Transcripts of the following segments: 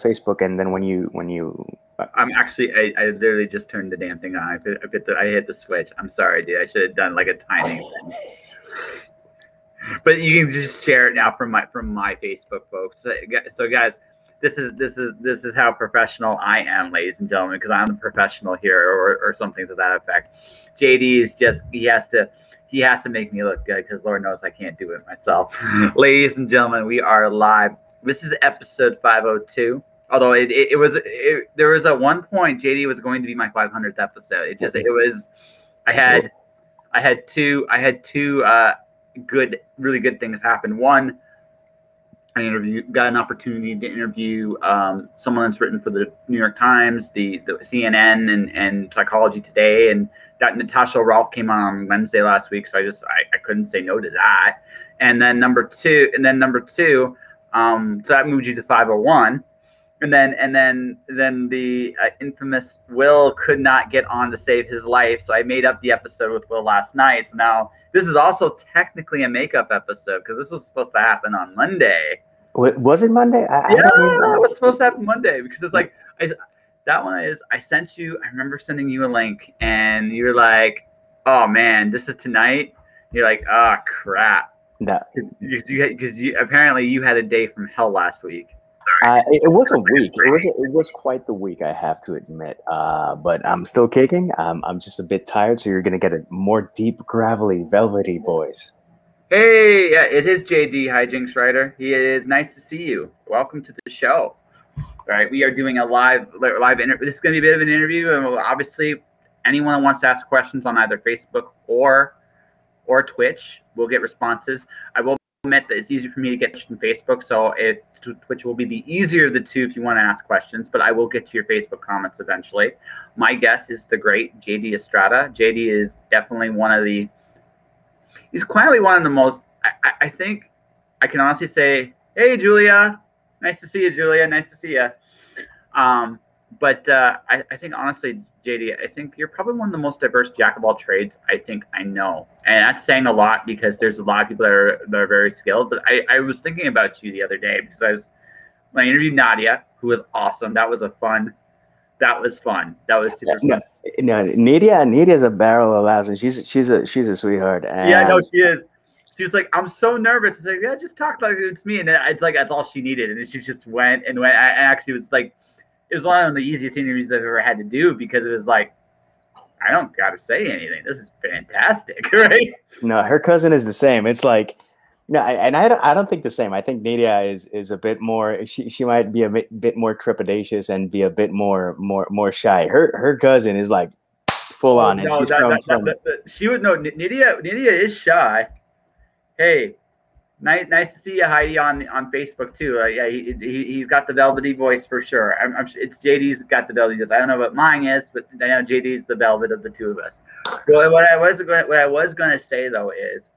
Facebook, and then when you I'm actually I literally just turned the damn thing on. I hit the switch. I'm sorry, dude. I should have done like a timing thing. But you can just share it now from my Facebook, folks. So guys, this is how professional I am, ladies and gentlemen, because I'm a professional here, or something to that effect. JD is just he has to make me look good, because Lord knows I can't do it myself. Ladies and gentlemen, we are live. This is episode 502. Although there was at one point JD was going to be my 500th episode. It just I had two really good things happen. One, got an opportunity to interview someone that's written for the New York Times, the CNN, and Psychology Today, and that Natasha Roth came on Wednesday last week. So I couldn't say no to that. And then number two. So that moved you to 501, and then the infamous Will could not get on to save his life. So I made up the episode with Will last night. So now this is also technically a makeup episode, because this was supposed to happen on Monday. Was it Monday? It was supposed to happen Monday, because it's like I sent you. I remember sending you a link, and you were like, "Oh man, this is tonight." You're like, "Oh crap." No, because you apparently you had a day from hell last week. It was a week. It was quite the week, I have to admit. But I'm still kicking. I'm just a bit tired, so you're gonna get a more deep, gravelly, velvety voice. Hey, yeah, it is JD Hijinks Writer. He is nice to see you. Welcome to the show. All right, we are doing a live interview. This is gonna be a bit of an interview, and obviously, anyone that wants to ask questions on either Facebook or Twitch will get responses. I will admit that it's easier for me to get on Facebook, so Twitch will be the easier of the two if you want to ask questions, but I will get to your Facebook comments eventually. My guest is the great JD Estrada. JD is definitely one of the most, I think I can honestly say, hey, Julia, nice to see you, Julia, nice to see you. But I think honestly, JD, I think you're probably one of the most diverse jack of all trades I think I know. And that's saying a lot, because there's a lot of people that are very skilled. But I was thinking about you the other day, because when I interviewed Nidia, who was awesome. That was fun. That was super fun. No, Nidia's a barrel of laughs, and she's a sweetheart. And yeah, no, she is. She was like, I'm so nervous. It's like, yeah, just talk like it's me. And it's like, that's all she needed. And then she just went. I actually was like, it was one of the easiest interviews I've ever had to do, because it was like, I don't got to say anything. This is fantastic, right? No, her cousin is the same. It's like, no, and I don't think the same. I think Nidia is a bit more. She might be a bit more trepidatious and be a bit more shy. Her cousin is like full on. And she would know. Nidia is shy. Hey. Nice to see you, Heidi, on Facebook too. Yeah, he's got the velvety voice for sure. It's JD's got the velvety voice. I don't know what mine is, but I know JD's the velvet of the two of us. Well, what I was going to say though is,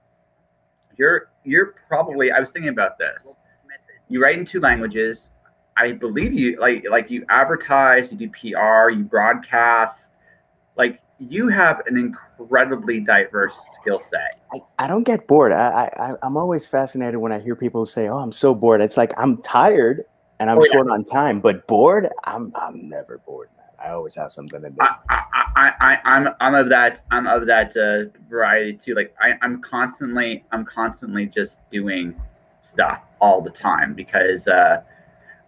you're probably. I was thinking about this. You write in two languages. I believe you like you advertise, you do PR, you broadcast, like. You have an incredibly diverse skill set. I don't get bored. I'm always fascinated when I hear people say, "Oh, I'm so bored." It's like, I'm tired and I'm short on time, but bored? I'm never bored, man. I always have something to do. I'm of that variety too. Like I'm constantly just doing stuff all the time, because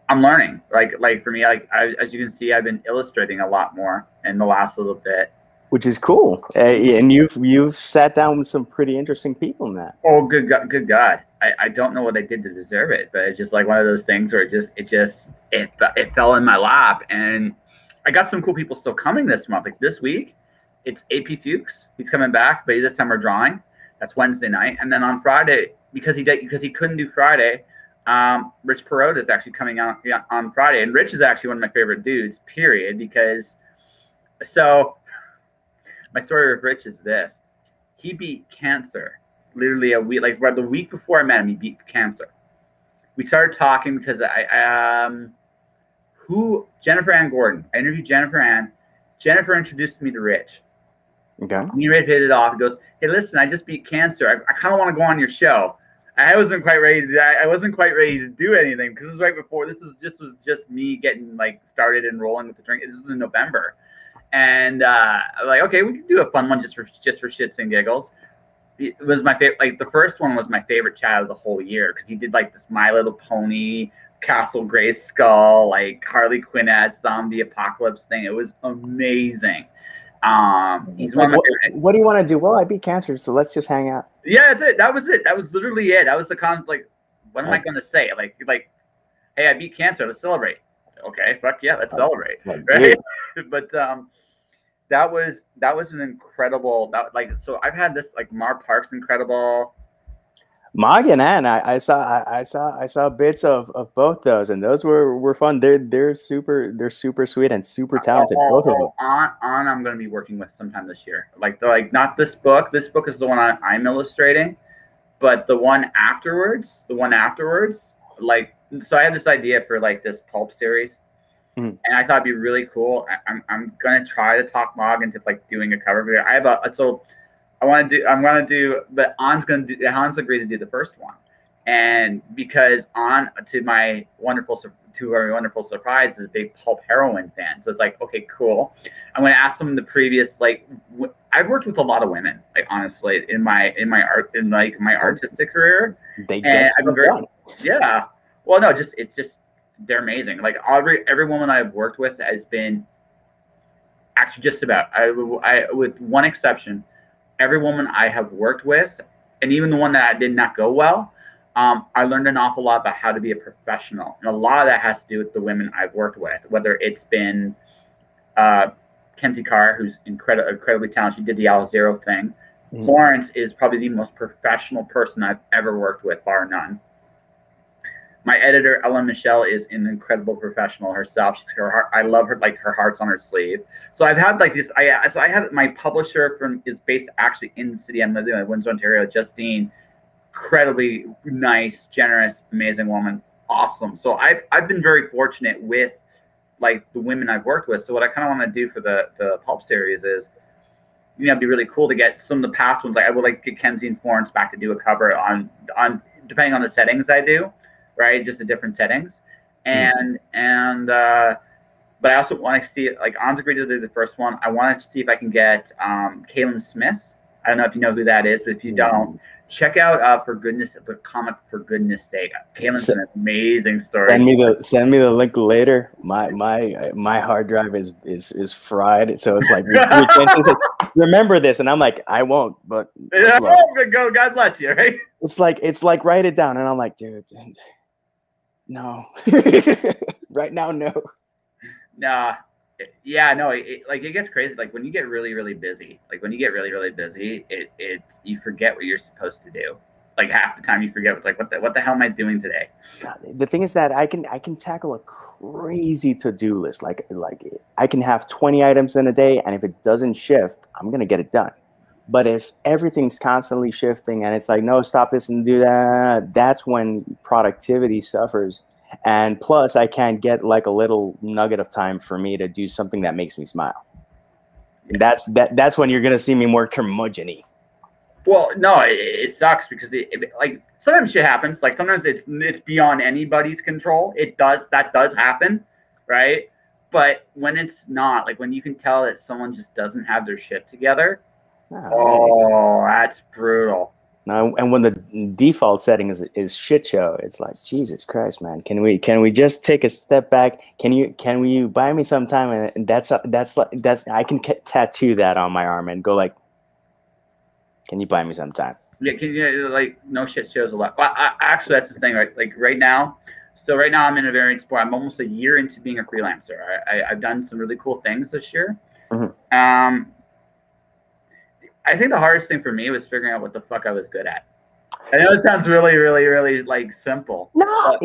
I'm learning. Like for me, as you can see, I've been illustrating a lot more in the last little bit. Which is cool, and you've sat down with some pretty interesting people in that. Oh, good God! I don't know what I did to deserve it, but it's just like one of those things where it fell in my lap, and I got some cool people still coming this month. Like this week, it's AP Fuchs. He's coming back, but this time we're drawing. That's Wednesday night, and then on Friday, because he couldn't do Friday, Rich Perot is actually coming out on Friday, and Rich is actually one of my favorite dudes. Period. My story with Rich is this. He beat cancer literally a week, the week before I met him, he beat cancer. We started talking because Jennifer Ann Gordon. I interviewed Jennifer Ann. Jennifer introduced me to Rich. Okay. Me and Rich hit it off. He goes, hey, listen, I just beat cancer. I kind of want to go on your show. I wasn't quite ready to do that. I wasn't quite ready to do anything because this was right before. This was just me getting like started and rolling with the drink. This was in November, and I'm like, okay, we can do a fun one just for shits and giggles. It was my favorite. Like the first one was my favorite chat of the whole year because he did like this My Little Pony, Castle Grayskull, like Harley Quinn-esque zombie apocalypse thing. It was amazing. He's like, what do you want to do? Well, I beat cancer, so let's just hang out. Yeah, that's it. That was it. That was literally it. That was the cons. Like, what am I going to say? Like, hey, I beat cancer. Let's celebrate. Okay, fuck yeah, let's celebrate. Like, right? But that was an incredible. That like, so I've had this like Mark Parks incredible. Mag and Anne, I saw bits of both those, and those were fun. They're super sweet and super talented, both of them. On I'm going to be working with sometime this year. Like not this book. This book is the one I'm illustrating, but the one afterwards, like so I had this idea for like this pulp series, and I thought it'd be really cool. I'm going to try to talk Mag into like doing a cover video. I have but Hans agreed to do the first one. And because to my wonderful surprise is a big pulp heroine fan. So it's like, okay, cool. I'm going to ask them in the previous, like I've worked with a lot of women, like honestly in my artistic career. They get stuff done. Yeah. Well, no, it's just, they're amazing. Like every woman I've worked with has been actually just about, I with one exception, every woman I have worked with, and even the one that did not go well, I learned an awful lot about how to be a professional. And a lot of that has to do with the women I've worked with, whether it's been Kenzie Carr, who's incredibly talented. She did the Alice Zero thing. Mm-hmm. Lawrence is probably the most professional person I've ever worked with, bar none. My editor, Ellen Michelle, is an incredible professional herself. I love her, like her heart's on her sleeve. So I've had like this. I have my publisher is based actually in the city I'm living in, Windsor, Ontario. Justine, incredibly nice, generous, amazing woman, awesome. So I've been very fortunate with like the women I've worked with. So what I kind of want to do for the pulp series is, you know, it'd be really cool to get some of the past ones. Like I would like to get Kenzie and Florence back to do a cover on depending on the settings I do. Right, just the different settings, but I also want to see like Anne's agreed to do the first one. I wanted to see if I can get Kalen Smith. I don't know if you know who that is, but if you don't, check out the comic For Goodness Sake. Kalen's an amazing story. Send me the link later. My hard drive is fried, so it's like, remember this, and I'm like, I won't, but God bless you, right? It's like write it down, and I'm like, dude. No, right now, no. Nah, yeah, no. It gets crazy. Like when you get really, really busy. You forget what you're supposed to do. Like half the time, you forget. It's like what the hell am I doing today? The thing is that I can tackle a crazy to-do list. Like I can have 20 items in a day, and if it doesn't shift, I'm gonna get it done. But if everything's constantly shifting and it's like, no, stop this and do that, that's when productivity suffers. And plus, I can't get like a little nugget of time for me to do something that makes me smile. Yeah. That's when you're going to see me more curmudgeon-y. Well, no, it sucks because like sometimes shit happens. Like sometimes it's beyond anybody's control. That does happen, right? But when it's not, like when you can tell that someone just doesn't have their shit together, oh, that's brutal. No, and when the default setting is shit show, it's like, Jesus Christ, man. Can we just take a step back? Can you buy me some time? And that's I can tattoo that on my arm and go like, can you buy me some time? Yeah, can you like no shit shows a lot. Well, actually, that's the thing. Right, like right now. So right now I'm in a very sport. I'm almost a year into being a freelancer. I've done some really cool things this year. Mm-hmm. I think the hardest thing for me was figuring out what the fuck I was good at. I know it sounds really, really, really like simple. No,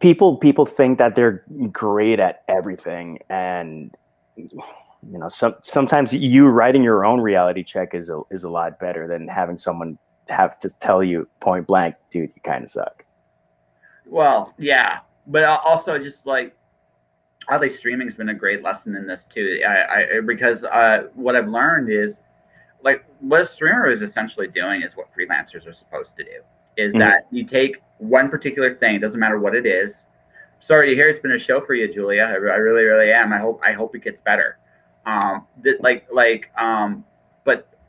people think that they're great at everything, and you know, sometimes you writing your own reality check is a lot better than having someone have to tell you point blank, dude, you kind of suck. Well, yeah, but also just like, oddly, streaming has been a great lesson in this too. Because what I've learned is, like what a streamer is essentially doing is what freelancers are supposed to do. is that you take one particular thing, doesn't matter what it is. Sorry to hear it's been a show for you, Julia. I really, really am. I hope it gets better. But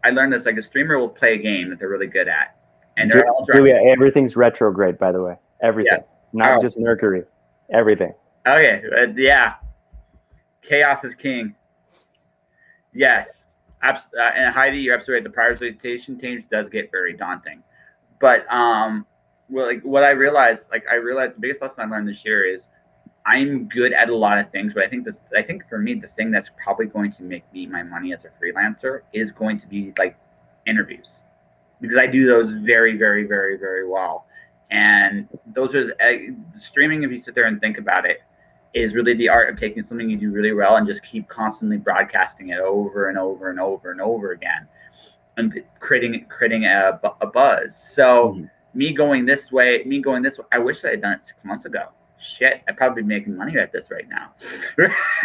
I learned this, like, a streamer will play a game that they're really good at. And they're all drunk. Julia, everything's retrograde, by the way. Everything. Yes. Not just Mercury. Everything. Okay. Yeah. Chaos is king. Yes. And Heidi, you're absolutely right. The prioritization change does get very daunting. But what I realized, the biggest lesson I learned this year is I'm good at a lot of things, but I think for me, the thing that's probably going to make me my money as a freelancer is going to be, like, interviews, because I do those very, very, very, very well. And those are streaming. If you sit there and think about it, is really the art of taking something you do really well and just keep constantly broadcasting it over and over and over and over again, and creating a buzz. So me going this way, I wish I had done it 6 months ago. Shit, I'd probably be making money at this right now.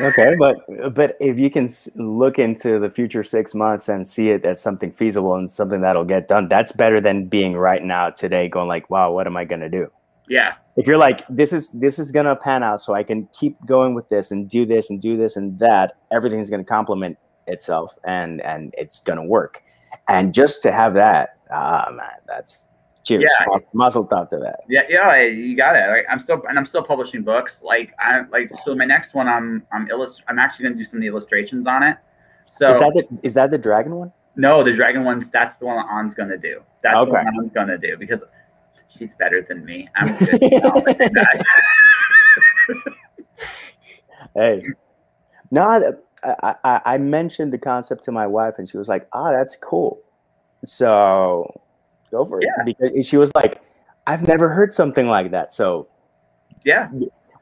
Okay, but if you can look into the future 6 months and see it as something feasible and something that'll get done, that's better than being right now today going like, wow, what am I gonna do? Yeah. If you're like, this is gonna pan out, so I can keep going with this and do this and do this and that, everything's gonna complement itself and it's gonna work. And just to have that, man, that's cheers. Yeah. Muzzle top to that. Yeah, you got it. Right? I'm still publishing books. So my next one, I'm actually gonna do some of the illustrations on it. So is that the dragon one? No, the dragon one. That's the one that Anne's gonna do. That's okay. The one Anne's gonna do because she's better than me. I'm good. Hey, no, I mentioned the concept to my wife, and she was like, "Ah, oh, that's cool." So. Go for it. Yeah. Because she was like, I've never heard something like that. So yeah,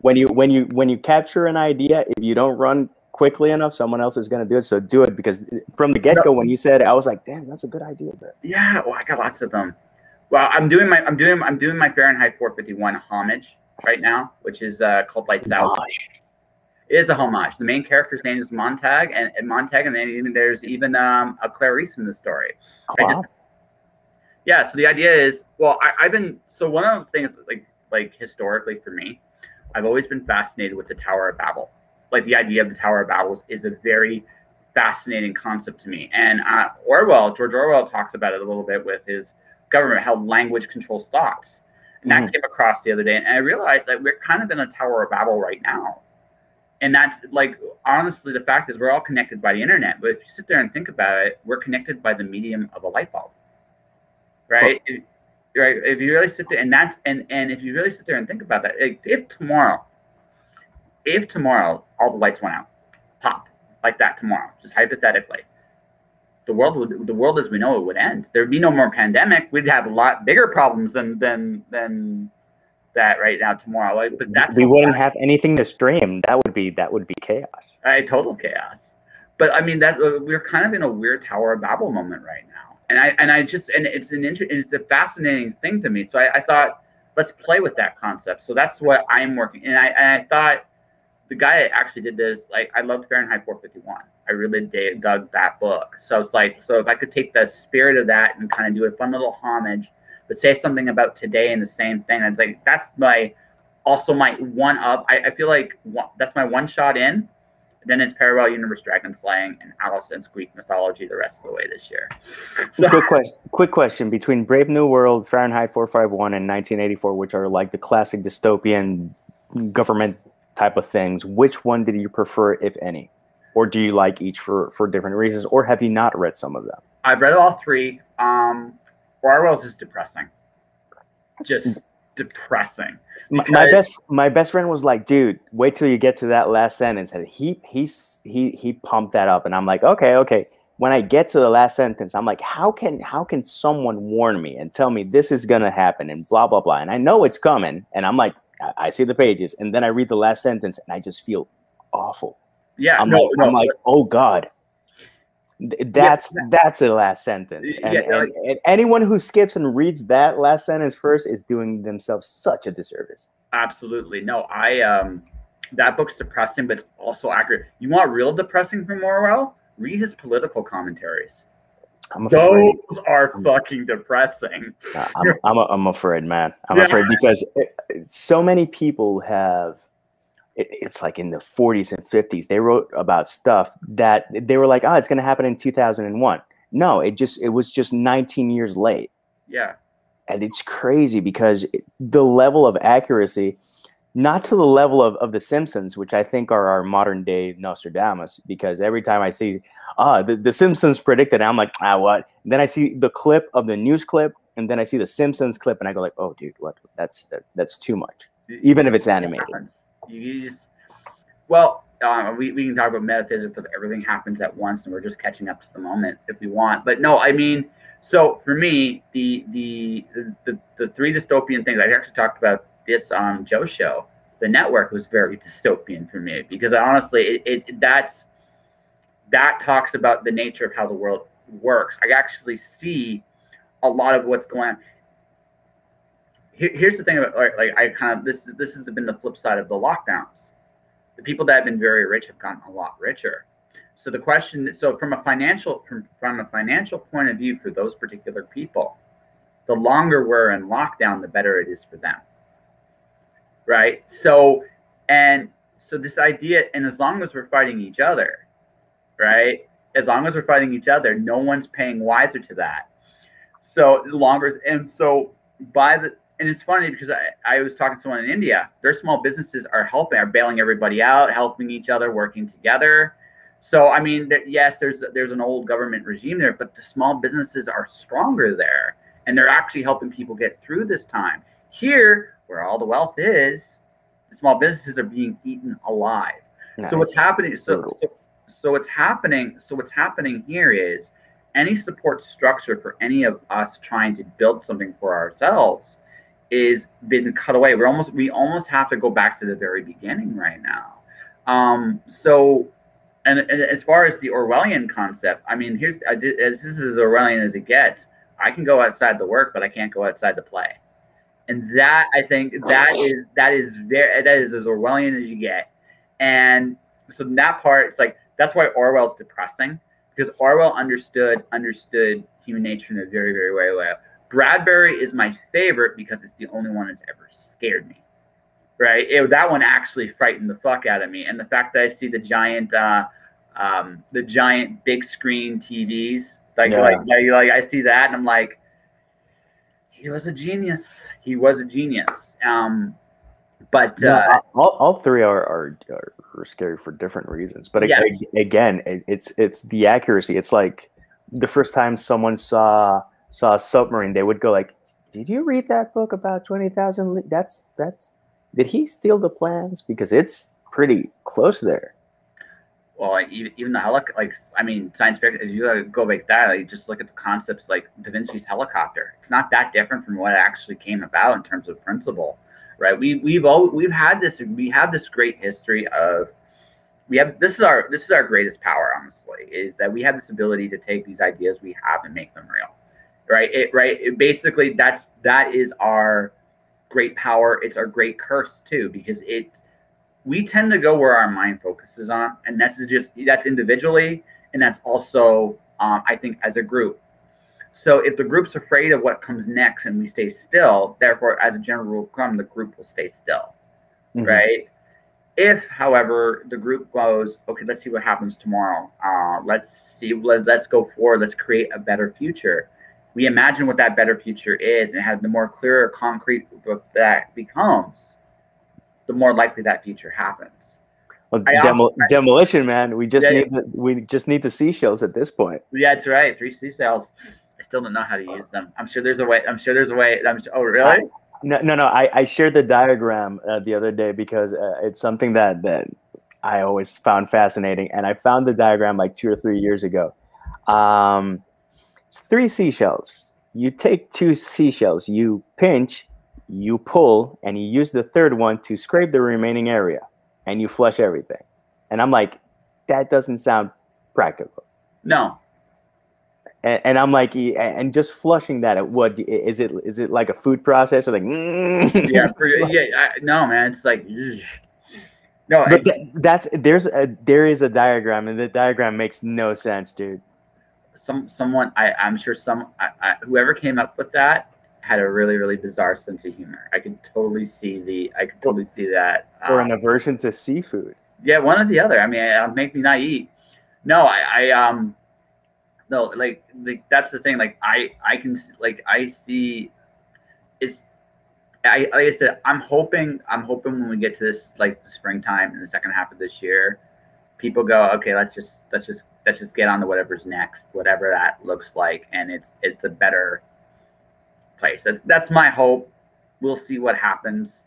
when you capture an idea, if you don't run quickly enough, someone else is going to do it. So do it, because from the get-go, when you said it, I was like, damn, that's a good idea, bro. Yeah. Well, I got lots of them. Well, I'm doing my Fahrenheit 451 homage right now, which is called Lights Out. Gosh. It is a homage. The main character's name is Montag and then there's even a Clarice in the story. Oh, wow. Yeah, so the idea is, well, so one of the things, like historically for me, I've always been fascinated with the Tower of Babel. Like, the idea of the Tower of Babel is a very fascinating concept to me. And George Orwell talks about it a little bit with his government, how language controls thoughts. And that came across the other day, and I realized that we're kind of in a Tower of Babel right now. And that's, like, honestly, the fact is we're all connected by the internet. But if you sit there and think about it, we're connected by the medium of a light bulb. Right. Right. If you really sit there if you really sit there and think about that, like, if tomorrow all the lights went out, pop, like that tomorrow, just hypothetically, the world as we know it would end. There'd be no more pandemic. We'd have a lot bigger problems than that right now tomorrow. Like, but that's we wouldn't have anything to stream. That would be chaos. Right, total chaos. But I mean we're kind of in a weird Tower of Babel moment right now. And it's a fascinating thing to me. So I thought, let's play with that concept. So that's what I'm working. And I thought the guy that actually did this, like, I loved Fahrenheit 451. I really dug that book. So it's like, so if I could take the spirit of that and kind of do a fun little homage, but say something about today and the same thing. I was like, that's my one up. I feel like that's my one shot in. Then it's Parallel Universe Dragon Slaying and Alice and Greek mythology the rest of the way this year. So, quick question. Between Brave New World, Fahrenheit 451, and 1984, which are like the classic dystopian government type of things, which one did you prefer, if any? Or do you like each for different reasons? Or have you not read some of them? I've read all three. Orwell's is depressing. Just depressing. My best friend was like, dude, wait till you get to that last sentence, and he pumped that up, and I'm like, okay. When I get to the last sentence, I'm like, how can someone warn me and tell me this is gonna happen and blah blah blah, and I know it's coming, and I'm like, I see the pages, and then I read the last sentence, and I just feel awful. Yeah, I'm like, oh God. That's the last sentence, and anyone who skips and reads that last sentence first is doing themselves such a disservice. Absolutely. No, that book's depressing, but it's also accurate. You want real depressing from Orwell? Read his political commentaries. Those are fucking depressing. I'm afraid, man. I'm afraid because so many people have. It's like in the 40s and 50s, they wrote about stuff that they were like, "Oh, it's going to happen in 2001." No, it was just 19 years late. Yeah, and it's crazy because the level of accuracy, not to the level of the Simpsons, which I think are our modern day Nostradamus. Because every time I see, the Simpsons predicted, I'm like, what? And then I see the clip of the news clip, and then I see the Simpsons clip, and I go like, oh, dude, what? That's too much, even if it's animated. We can talk about metaphysics of everything happens at once, and we're just catching up to the moment if we want. But no, I mean, so for me, the three dystopian things, I actually talked about this on Joe's show. The Network was very dystopian for me because I honestly, that talks about the nature of how the world works. I actually see a lot of what's going on. Here's the thing about this has been the flip side of the lockdowns. The people that have been very rich have gotten a lot richer. So the question, from a financial point of view for those particular people, the longer we're in lockdown, the better it is for them, right? So this idea, and as long as we're fighting each other, right? As long as we're fighting each other, no one's paying wiser to that. So and it's funny because I was talking to someone in India. Their small businesses are bailing everybody out, helping each other, working together. So I mean, yes, there's an old government regime there, but the small businesses are stronger there, and they're actually helping people get through this time. Here, where all the wealth is, the small businesses are being eaten alive. Nice. So what's happening? So what's happening here is, any support structure for any of us trying to build something for ourselves is been cut away. We almost have to go back to the very beginning right now. So, and as far as the Orwellian concept, I mean, this is as Orwellian as it gets. I can go outside the work, but I can't go outside the play. And that, I think, that is as Orwellian as you get. And so that part, it's like, that's why Orwell's depressing. Because Orwell understood human nature in a very, very way way. Bradbury is my favorite because it's the only one that's ever scared me, right? That one actually frightened the fuck out of me, and the fact that I see the giant big screen TVs, like I see that, and I'm like, he was a genius. He was a genius. All three are scary for different reasons. But yes. Again, it's the accuracy. It's like the first time someone saw a submarine, they would go like, "Did you read that book about 20,000? That's did he steal the plans? Because it's pretty close there." Well, even the helicopter. Like, I mean, science fiction. If you go like that, like, just look at the concepts like Da Vinci's helicopter. It's not that different from what it actually came about in terms of principle. Right, we have this great history of this is our greatest power, honestly, is that we have this ability to take these ideas we have and make them real, right? Basically that is our great power. It's our great curse too, because we tend to go where our mind focuses on, and that's individually, and that's also I think as a group. So if the group's afraid of what comes next and we stay still, therefore, as a general rule of thumb, the group will stay still, mm-hmm. right? If, however, the group goes, okay, let's see what happens tomorrow. Let's go forward. Let's create a better future. We imagine what that better future is, and have the more clearer, concrete that becomes, the more likely that future happens. Well, demolition, man. We just need the seashells at this point. Yeah, that's right. 3 seashells. I still don't know how to use them. I'm sure there's a way. Oh, really? No. I shared the diagram the other day because it's something that I always found fascinating. And I found the diagram like 2 or 3 years ago. It's 3 seashells. You take 2 seashells, you pinch, you pull, and you use the 3rd one to scrape the remaining area. And you flush everything. And I'm like, that doesn't sound practical. No. And I'm like, and just flushing that at what is it? Is it like a food processor? Like, yeah, no, man. It's like, no. But there's a diagram, and the diagram makes no sense, dude. Whoever came up with that had a really, really bizarre sense of humor. I could totally see that. Or an aversion to seafood. Yeah, one or the other. I mean, it'll make me not eat. No, that's the thing. Like, like I said, I'm hoping when we get to this, like, the springtime in the second half of this year, people go, okay, let's just get on to whatever's next, whatever that looks like, and it's a better place. That's my hope. We'll see what happens.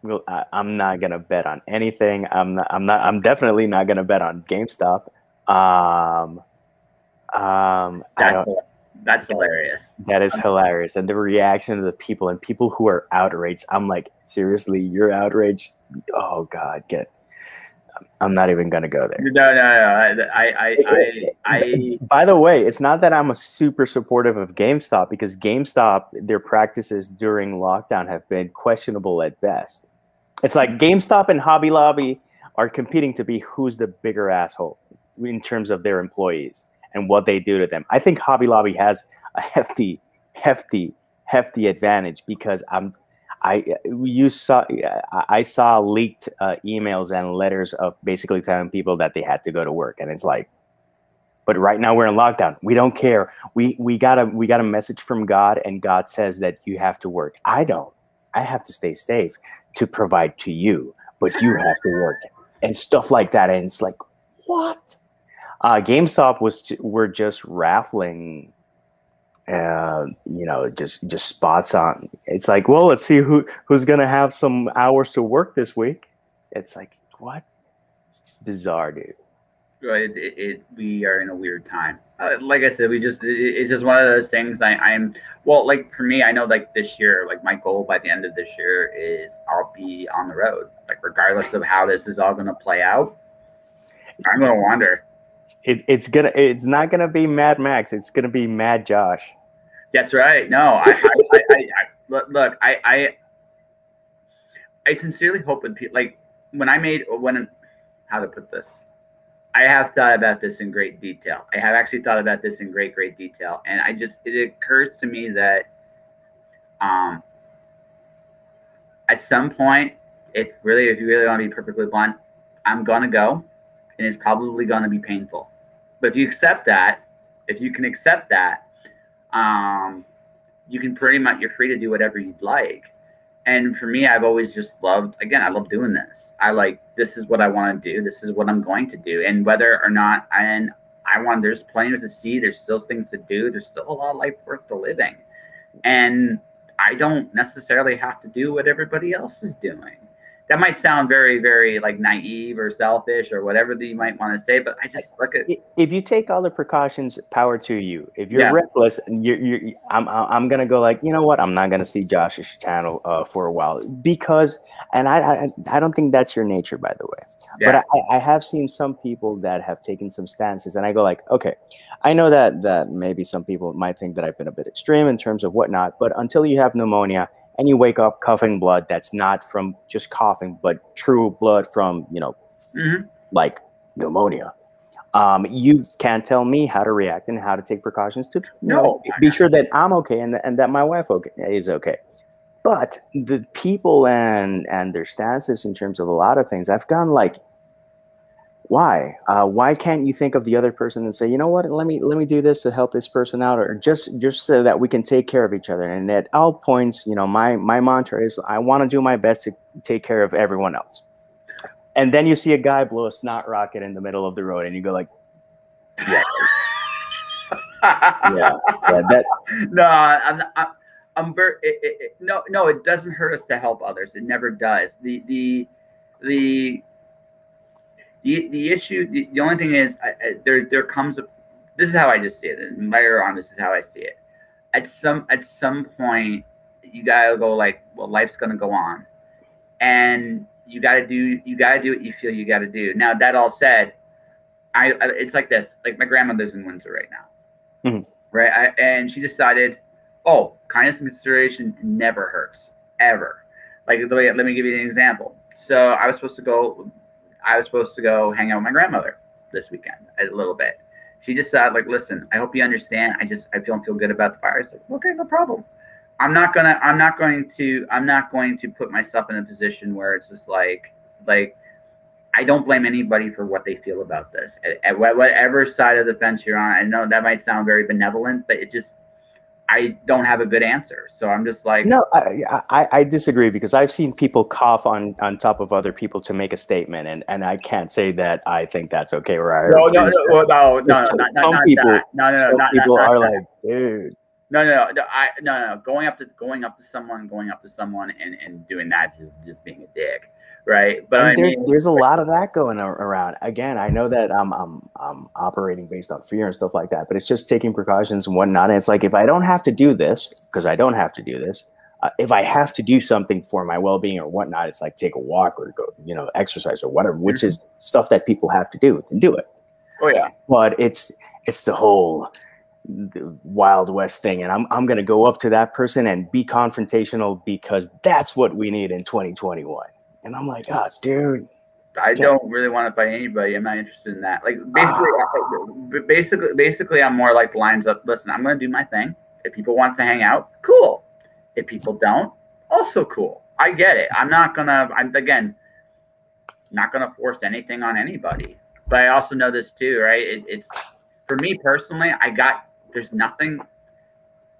Well, I'm not gonna bet on anything. I'm definitely not gonna bet on GameStop. That's hilarious. That is hilarious. And the reaction of the people, and people who are outraged. I'm like, seriously, you're outraged? Oh God, I'm not even gonna go there. No. By the way, it's not that I'm a super supportive of GameStop, because GameStop, their practices during lockdown have been questionable at best. It's like GameStop and Hobby Lobby are competing to be who's the bigger asshole in terms of their employees and what they do to them. I think Hobby Lobby has a hefty advantage, because I saw leaked emails and letters of basically telling people that they had to go to work, and it's like, but right now we're in lockdown. We don't care. We got a message from God, and God says that you have to work. I don't. I have to stay safe to provide to you, but you have to work and stuff like that. And it's like, what? GameStop were just raffling. Just spots on. It's like, well, let's see who's gonna have some hours to work this week. It's like, what? It's just bizarre, dude. We are in a weird time. Like I said, it's just one of those things. Like for me, I know, like this year, like my goal by the end of this year is I'll be on the road. Like, regardless of how this is all gonna play out, I'm gonna wander. It's not gonna be Mad Max. It's gonna be Mad Josh. That's right. No, I sincerely hope that people, like, how to put this. I have thought about this in great detail. I have actually thought about this in great detail, and it occurs to me that, at some point, if you really want to be perfectly blunt, I'm gonna go, and it's probably gonna be painful. But if you can accept that. You can pretty much, you're free to do whatever you'd like. And for me, I've always just loved, again, I love doing this. This is what I want to do. This is what I'm going to do. And whether or not, there's plenty to see, there's still things to do. There's still a lot of life worth living. And I don't necessarily have to do what everybody else is doing. That might sound very, very like naive or selfish or whatever that you might want to say, but I just look at. If you take all the precautions, power to you. If you're reckless, I'm gonna go like, you know what? I'm not gonna see Josh's channel for a while, because, and I don't think that's your nature, by the way. Yeah. But I have seen some people that have taken some stances, and I go like, okay, I know that maybe some people might think that I've been a bit extreme in terms of whatnot, but until you have pneumonia and you wake up coughing blood that's not from just coughing, but true blood from, like pneumonia. You can't tell me how to react and how to take precautions to be sure that I'm okay and that my wife is okay. But the people and their stances in terms of a lot of things, I've gone like, why? Why can't you think of the other person and say, you know what? Let me do this to help this person out, or just so that we can take care of each other. And at all points, my mantra is I want to do my best to take care of everyone else. And then you see a guy blow a snot rocket in the middle of the road, and you go like, yeah, yeah. No, it doesn't hurt us to help others. It never does. The issue, the only thing is, there comes a. This is how I just see it. And later on, this is how I see it. At some point, you gotta go like, well, life's gonna go on, and you gotta do what you feel you gotta do. Now that all said, it's like this. Like my grandma lives in Windsor right now, right? And she decided, oh, kindness and consideration never hurts ever. Like let me give you an example. So I was supposed to go hang out with my grandmother this weekend a little bit. She just said, like, listen, I hope you understand. I don't feel good about the fire. I said, okay, no problem. I'm not going to put myself in a position where it's just like, I don't blame anybody for what they feel about this. At whatever side of the fence you're on, I know that might sound very benevolent, but it just, I don't have a good answer. So I'm just like, no, I disagree, because I've seen people cough on top of other people to make a statement, and I can't say that I think that's okay. Or I No, going up to someone and doing that is just being a dick. Right, but there's a lot of that going around. Again, I know that I'm operating based on fear and stuff like that, but it's just taking precautions and whatnot. And it's like, if I don't have to do this, because I don't have to do this, if I have to do something for my well-being or whatnot, it's like take a walk or go, you know, exercise or whatever, which is stuff that people have to do, then do it. Oh yeah, but it's the whole Wild West thing, and I'm gonna go up to that person and be confrontational because that's what we need in 2021. And I'm like, oh, dude, I don't really want to fight anybody. I'm not interested in that. Like, basically, I'm more like lines up. Listen, I'm going to do my thing. If people want to hang out, cool. If people don't, also cool. I get it. I'm, again, not going to force anything on anybody. But I also know this too, right? It's for me personally, there's nothing.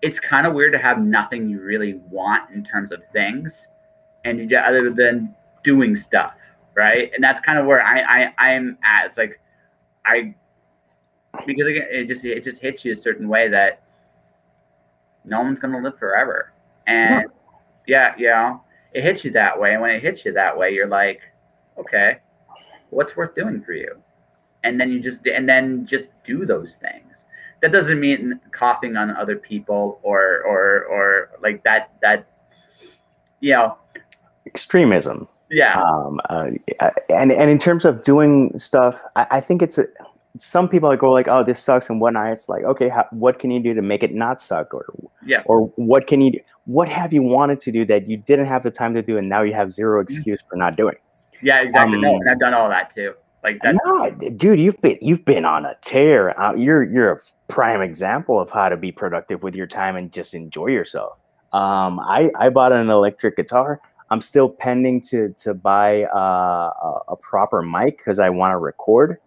It's kind of weird to have nothing you really want in terms of things, and you get other than doing stuff, right? And that's kind of where I'm at. It's like because again, it just hits you a certain way that no one's gonna live forever, and yeah, you know, it hits you that way. And when it hits you that way, you're like, okay, what's worth doing for you? And then you just do those things. That doesn't mean coughing on other people or like that, you know, extremism. Yeah. And in terms of doing stuff, I think some people go like, oh, this sucks, and whatnot. It's like, okay, what can you do to make it not suck? Or yeah. Or what can you do? What have you wanted to do that you didn't have the time to do, and now you have zero excuse for not doing? Yeah, exactly. And I've done all that too. Like that. No, dude, you've been on a tear. You're a prime example of how to be productive with your time and just enjoy yourself. I bought an electric guitar. I'm still pending to buy a proper mic because I want to record,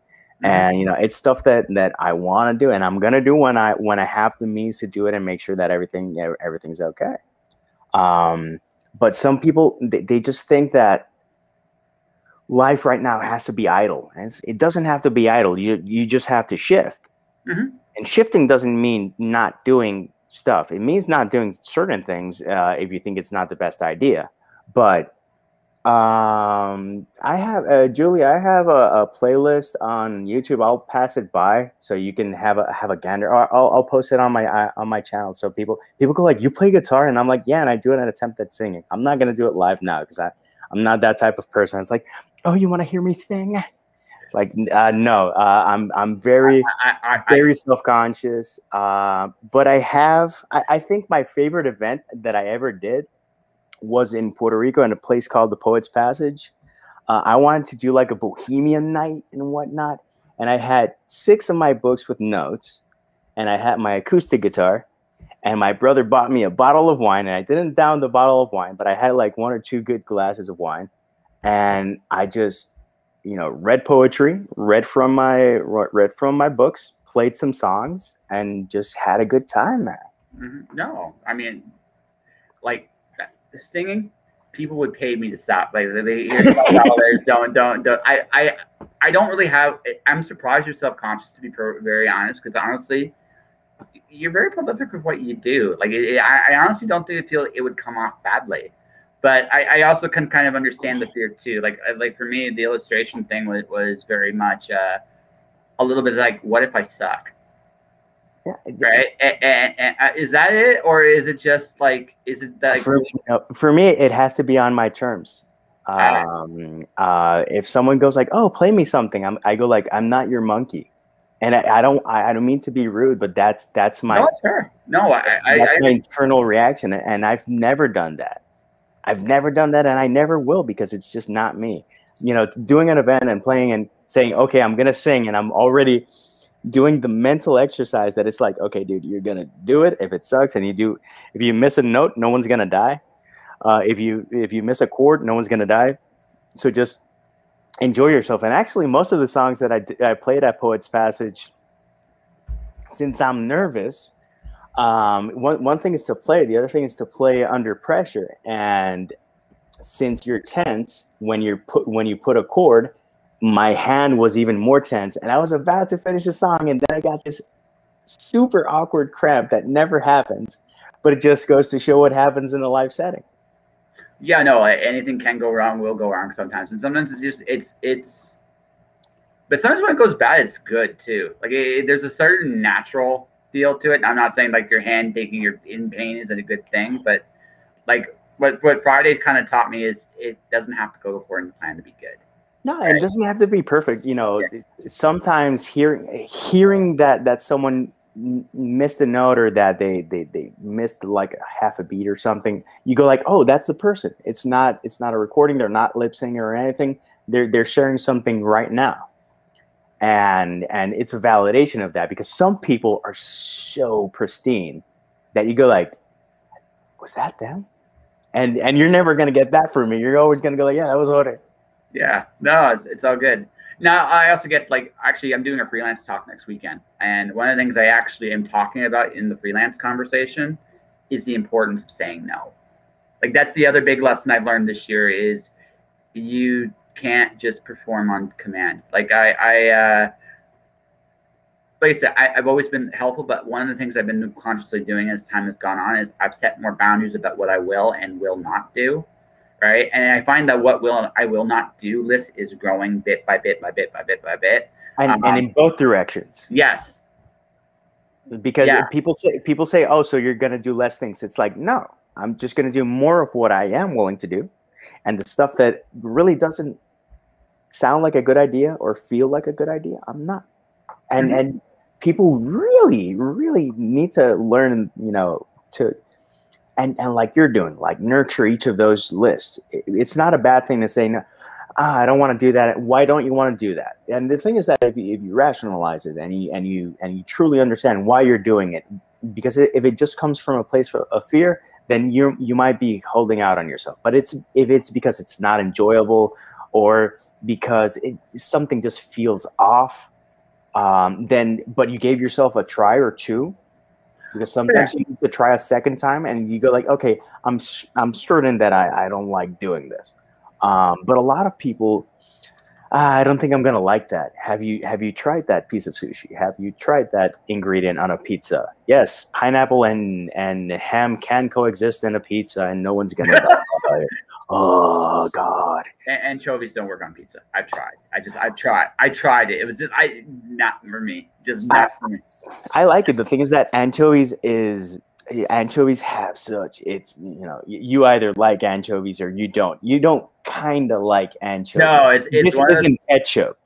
and you know, it's stuff that I want to do, and I'm gonna do when I have the means to do it and make sure that everything's okay. But some people they just think that life right now has to be idle, and it doesn't have to be idle. You just have to shift, and shifting doesn't mean not doing stuff. It means not doing certain things if you think it's not the best idea. But I have, Julie, I have a playlist on YouTube. I'll pass it by so you can have a gander. I'll post it on my channel. So people go like, you play guitar? And I'm like, yeah, and I do an attempt at singing. I'm not going to do it live now because I'm not that type of person. It's like, oh, you want to hear me sing? It's like, no, I'm very, very self-conscious. But I think my favorite event that I ever did was in Puerto Rico in a place called the Poets Passage. I wanted to do like a bohemian night and whatnot. And I had 6 of my books with notes, and I had my acoustic guitar, and my brother bought me a bottle of wine, and I didn't down the bottle of wine, but I had like 1 or 2 good glasses of wine. And I just, you know, read poetry, read from my books, played some songs, and just had a good time, man. No, I mean, like, singing, people would pay me to stop. Like they hear $5. Don't. I don't really have. I'm surprised you're self-conscious, to be very honest, because honestly, you're very prolific with what you do. Like I honestly don't think it would come off badly. But I also can kind of understand the fear too. Like for me, the illustration thing was very much a little bit like, what if I suck? Yeah, right. And is that it, or is it just like? Is it that for me? It has to be on my terms. If someone goes like, "Oh, play me something," I go like, "I'm not your monkey," and I don't mean to be rude, but that's my my internal reaction, and I've never done that. I've never done that, and I never will, because it's just not me. You know, doing an event and playing and saying, "Okay, I'm gonna sing," and I'm already doing the mental exercise that it's like, okay, dude, you're gonna do it. If it sucks and you do, if you miss a note, no one's gonna die. If you miss a chord, no one's gonna die. So just enjoy yourself. And actually, most of the songs that I played at Poets Passage, since I'm nervous, one thing is to play, the other thing is to play under pressure. And since you're tense when you put a chord, my hand was even more tense, and I was about to finish the song, and then I got this super awkward cramp that never happens, but it just goes to show what happens in a live setting. Yeah, no, anything can go wrong, will go wrong sometimes, and sometimes it's just but sometimes when it goes bad, it's good too. Like there's a certain natural feel to it. And I'm not saying like your hand taking your in pain isn't a good thing, but like what Friday kind of taught me is it doesn't have to go according to plan to be good. No, it doesn't have to be perfect. You know, yeah. Sometimes hearing that someone missed a note or that they missed like half a beat or something, you go like, oh, that's the person. It's not a recording. They're not lip syncing or anything. They're sharing something right now, and it's a validation of that, because some people are so pristine that you go like, was that them? And you're never gonna get that from me. You're always gonna go like, yeah, that was order. Yeah, no, it's all good. Now, I also get like, actually, I'm doing a freelance talk next weekend. And one of the things I actually am talking about in the freelance conversation is the importance of saying no. Like, that's the other big lesson I've learned this year is you can't just perform on command. Like, like I said, I've always been helpful, but one of the things I've been consciously doing as time has gone on is I've set more boundaries about what I will and will not do. Right. And I find that what I will not do list is growing bit by bit by bit by bit by bit. And in both directions. Yes. Because people say, oh, so you're going to do less things. It's like, no, I'm just going to do more of what I am willing to do. And the stuff that really doesn't sound like a good idea or feel like a good idea, I'm not. And mm-hmm. and people really, really need to learn, you know, to And like you're doing, like nurture each of those lists. It's not a bad thing to say, no, I don't want to do that. Why don't you want to do that? And the thing is that if you rationalize it and you truly understand why you're doing it, because if it just comes from a place of fear, then you might be holding out on yourself. But if it's because it's not enjoyable or because something just feels off, but you gave yourself a try or two. Because sometimes you need to try a second time and you go like, okay, I'm certain that I don't like doing this. But a lot of people, I don't think I'm going to like that. Have you tried that piece of sushi? Have you tried that ingredient on a pizza? Yes, pineapple and ham can coexist in a pizza and no one's going to die. Oh, God. Anchovies don't work on pizza. I've tried. I tried it. It was just not for me. Just not for me. I like it. The thing is that anchovies have such, it's, you know, you either like anchovies or you don't. You don't kind of like anchovies. No, it's this isn't ketchup.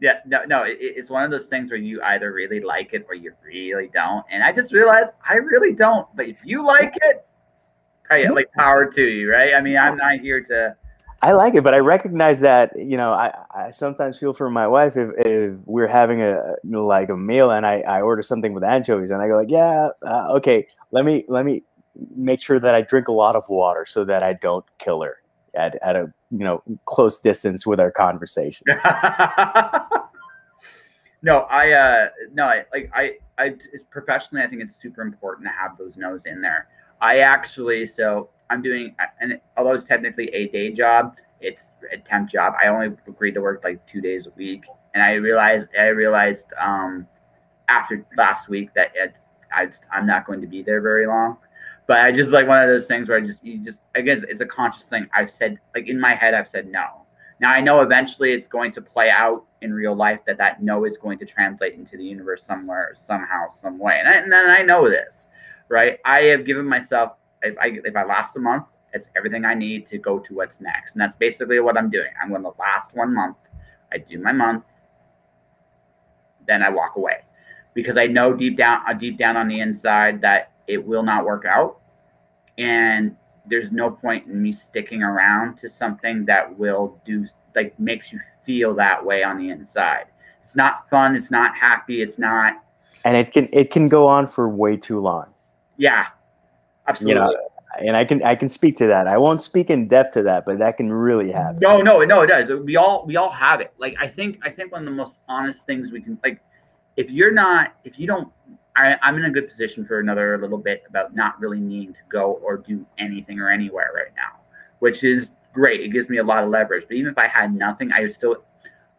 Yeah, no. It's one of those things where you either really like it or you really don't. And I just realized I really don't. But if you like it, like power to you, right? I mean, I'm not here to. I like it, but I recognize that, you know, I sometimes feel for my wife if we're having a meal and I order something with anchovies and I go like, yeah, okay, let me make sure that I drink a lot of water so that I don't kill her at a, you know, close distance with our conversation. Professionally, I think it's super important to have those no's in there. I'm doing, and although it's technically a day job, it's a temp job. I only agreed to work like 2 days a week, and I realized after last week that I'm not going to be there very long. But I just like one of those things where again, it's a conscious thing. I've said, like, in my head, I've said no. Now I know eventually it's going to play out in real life that no is going to translate into the universe somewhere, somehow, some way, and I know this. Right, I have given myself, if I last a month, it's everything I need to go to what's next, and that's basically what I'm doing. I'm going to last 1 month. I do my month, then I walk away, because I know deep down on the inside that it will not work out, and there's no point in me sticking around to something that will do, like, makes you feel that way on the inside. It's not fun. It's not happy. It's not. And it can go on for way too long. Yeah, absolutely. You know, and I can speak to that. I won't speak in depth to that, but that can really happen. No, it does. We all have it. Like I think one of the most honest things we can, like, if you don't, I'm in a good position for another little bit about not really needing to go or do anything or anywhere right now, which is great. It gives me a lot of leverage. But even if I had nothing,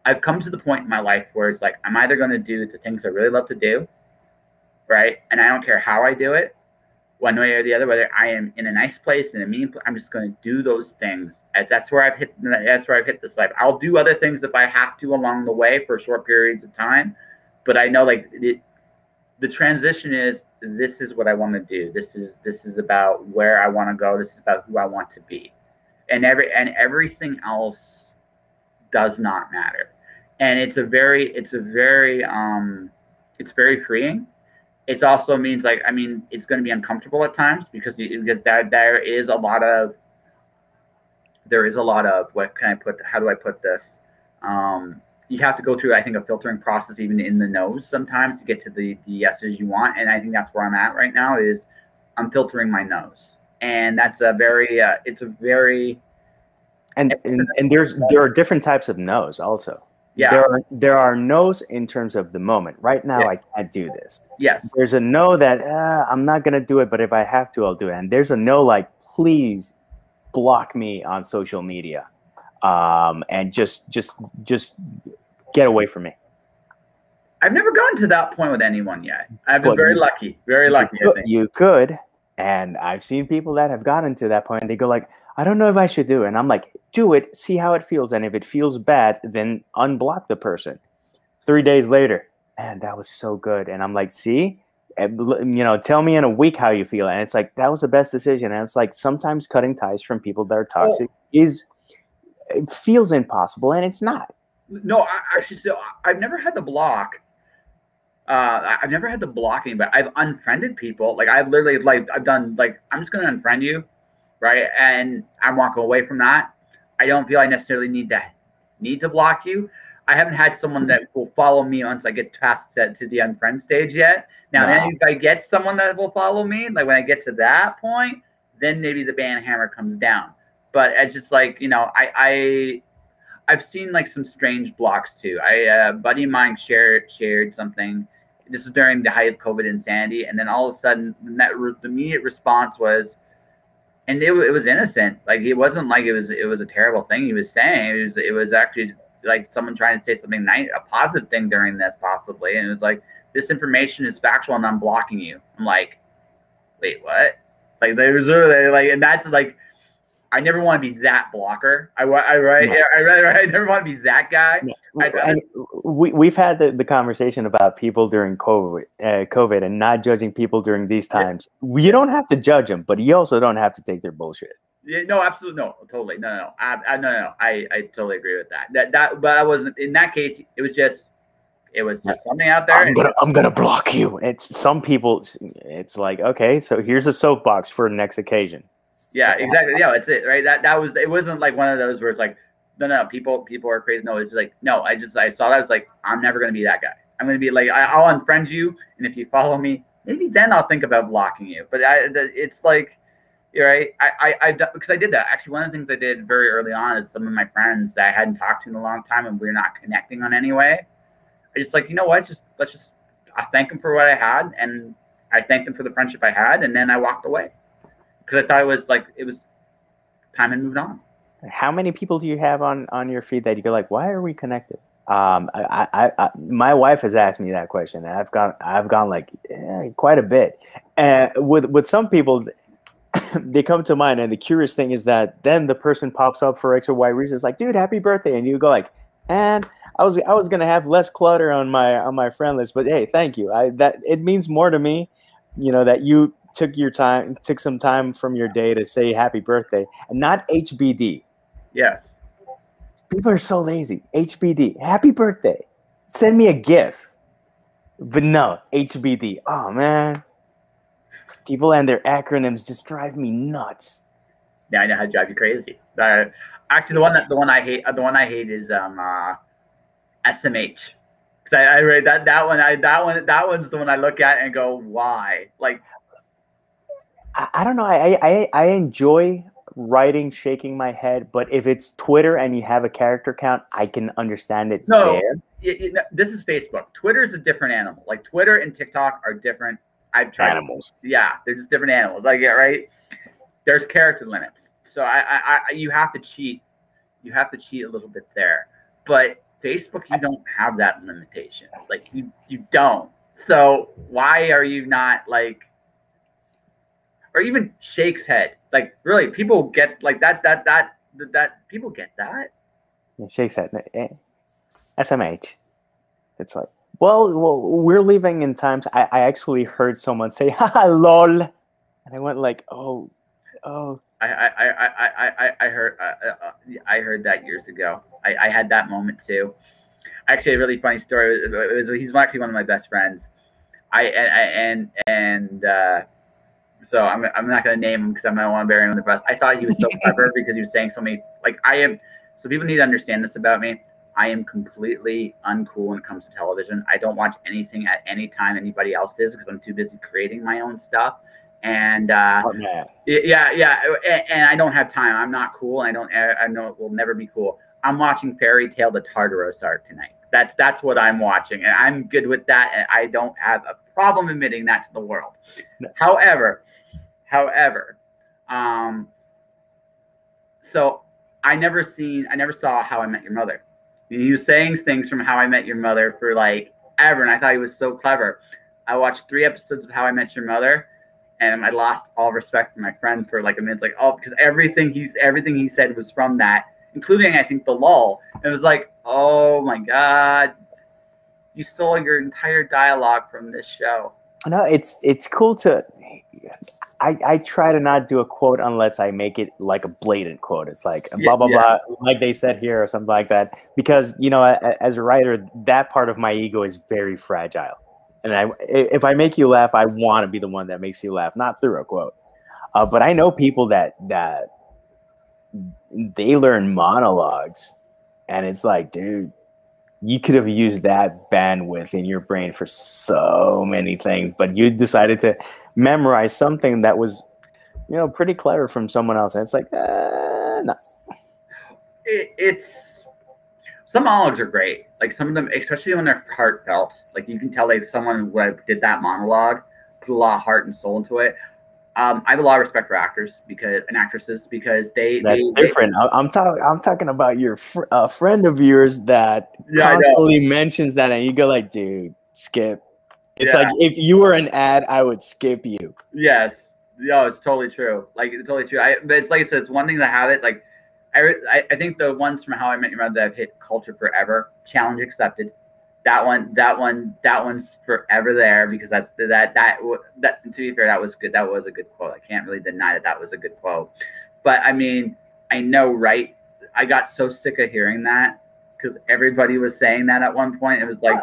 I've come to the point in my life where it's like, I'm either going to do the things I really love to do, right? And I don't care how I do it, one way or the other, whether I am in a nice place, in a mean place, I'm just going to do those things. That's where I've hit this life. I'll do other things if I have to along the way for short periods of time. But I know, like, the transition is, this is what I want to do. This is about where I want to go. This is about who I want to be. And everything else does not matter. And it's very freeing. It's also means, like, I mean, it's going to be uncomfortable at times because there is a lot of, how do I put this? You have to go through, I think, a filtering process even in the no's sometimes to get to the yeses you want. And I think that's where I'm at right now is I'm filtering my no's. And that's a very, And there are different types of no's also. Yeah. There are no's in terms of the moment. Right now, yeah. I can't do this. Yes. There's a no that I'm not going to do it, but if I have to, I'll do it. And there's a no like, please block me on social media, and just get away from me. I've never gotten to that point with anyone yet. I've been very lucky. You could, and I've seen people that have gotten to that point, and they go like, I don't know if I should do it. And I'm like, do it, see how it feels. And if it feels bad, then unblock the person. 3 days later, man, that was so good. And I'm like, see, tell me in a week how you feel. And it's like, that was the best decision. And it's like, sometimes cutting ties from people that are toxic it feels impossible, and it's not. No, I've never had the block. I've never had the blocking, but I've unfriended people. Like I've literally I'm just going to unfriend you. Right. And I'm walking away from that. I don't feel I necessarily need to block you. I haven't had someone that will follow me once I get past that to the unfriend stage yet. Now, if I get someone that will follow me, like when I get to that point, then maybe the band hammer comes down. But it's just like, you know, I've seen like some strange blocks too. A buddy of mine shared something. This was during the height of COVID insanity. And then all of a sudden the immediate response was, and it was innocent. Like it wasn't like it was a terrible thing he was saying. It was actually like someone trying to say something nice, a positive thing during this possibly. And it was like, this information is factual and I'm blocking you. I'm like, wait, what? Like they was really like, and that's like, I never want to be that blocker. I never want to be that guy. Yeah. We've had the conversation about people during COVID and not judging people during these times. Yeah. You don't have to judge them, but you also don't have to take their bullshit. Yeah, no, absolutely, no, totally, no. I totally agree with that. But I wasn't in that case. It was just something out there. I'm gonna block you. It's some people. It's like, okay, so here's a soapbox for the next occasion. Yeah, exactly. Yeah, that's it, right? That was. It wasn't like one of those where it's like, no, people are crazy. No, it's like, no. I saw that. I was like, I'm never gonna be that guy. I'm gonna be like, I'll unfriend you, and if you follow me, maybe then I'll think about blocking you. But it's like, you're right. Because I did that. Actually, one of the things I did very early on is some of my friends that I hadn't talked to in a long time, and we're not connecting on any way. I just like, you know what? I thank them for what I had, and I thanked them for the friendship I had, and then I walked away. Because I thought it was time and moved on. How many people do you have on your feed that you go like, why are we connected? My wife has asked me that question. And I've gone like quite a bit. And with some people, they come to mind. And the curious thing is that then the person pops up for X or Y reasons, like, dude, happy birthday, and you go like, and I was gonna have less clutter on my friend list, but hey, thank you. It means more to me, you know, that you took some time from your day to say happy birthday, and not HBD. Yes. People are so lazy. HBD, happy birthday. Send me a GIF. But no, HBD. Oh man. People and their acronyms just drive me nuts. Yeah, I know how to drive you crazy. Actually, the one I hate is SMH. So I read that one's the one I look at and go, why? Like, I don't know. I enjoy writing, shaking my head, but if it's Twitter and you have a character count, I can understand it. No, this is Facebook. Twitter is a different animal. Like Twitter and TikTok are different. I've tried animals. Yeah, they're just different animals. I get right. There's character limits, so you have to cheat. You have to cheat a little bit there, but Facebook, you don't have that limitation. Like you don't. So why are you not like? Or even Shake's head, like really, people get like that people get that. Yeah, Shake's head, SMH. It's like, well, we're living in times. I actually heard someone say, "Haha, lol," and I went like, oh. I heard that years ago. I had that moment too. Actually, a really funny story. It was he's actually one of my best friends. So I'm not going to name him because I don't want to bury him in the press. I thought he was so clever because he was saying so many, like I am, so people need to understand this about me. I am completely uncool when it comes to television. I don't watch anything at any time anybody else is because I'm too busy creating my own stuff. And and I don't have time. I'm not cool. I know it will never be cool. I'm watching Fairy Tale: The Tartarus Arc tonight. That's what I'm watching, and I'm good with that. And I don't have a problem admitting that to the world. No. However, so I never saw How I Met Your Mother. He was saying things from How I Met Your Mother for like ever, and I thought he was so clever. I watched 3 episodes of How I Met Your Mother, and I lost all respect for my friend for like a minute. It's like, oh, because everything he said was from that, including I think the lull. It was like, oh my God, you stole your entire dialogue from this show. No, it's cool to. I try to not do a quote unless I make it like a blatant quote. It's like blah blah blah, like they said here or something like that. Because you know, as a writer, that part of my ego is very fragile. And if I make you laugh, I want to be the one that makes you laugh, not through a quote. But I know people that they learn monologues, and it's like, dude, you could have used that bandwidth in your brain for so many things, but you decided to memorize something that was, you know, pretty clever from someone else. And it's like, no. It's some monologues are great. Like some of them, especially when they're heartfelt, like you can tell like someone who did that monologue put a lot of heart and soul into it. I have a lot of respect for actors and actresses because that's different. I'm talking about your friend of yours that constantly mentions that, and you go like, dude, skip. It's like if you were an ad, I would skip you. Yes, no, it's totally true. Like it's totally true. But it's like I said, it's one thing to have it. Like I think the ones from How I Met Your Mother that have hit culture forever. Challenge Accepted. That one's forever there because that's to be fair, that was good. That was a good quote. I can't really deny that was a good quote. But I mean, I know, right? I got so sick of hearing that because everybody was saying that at one point. It was like,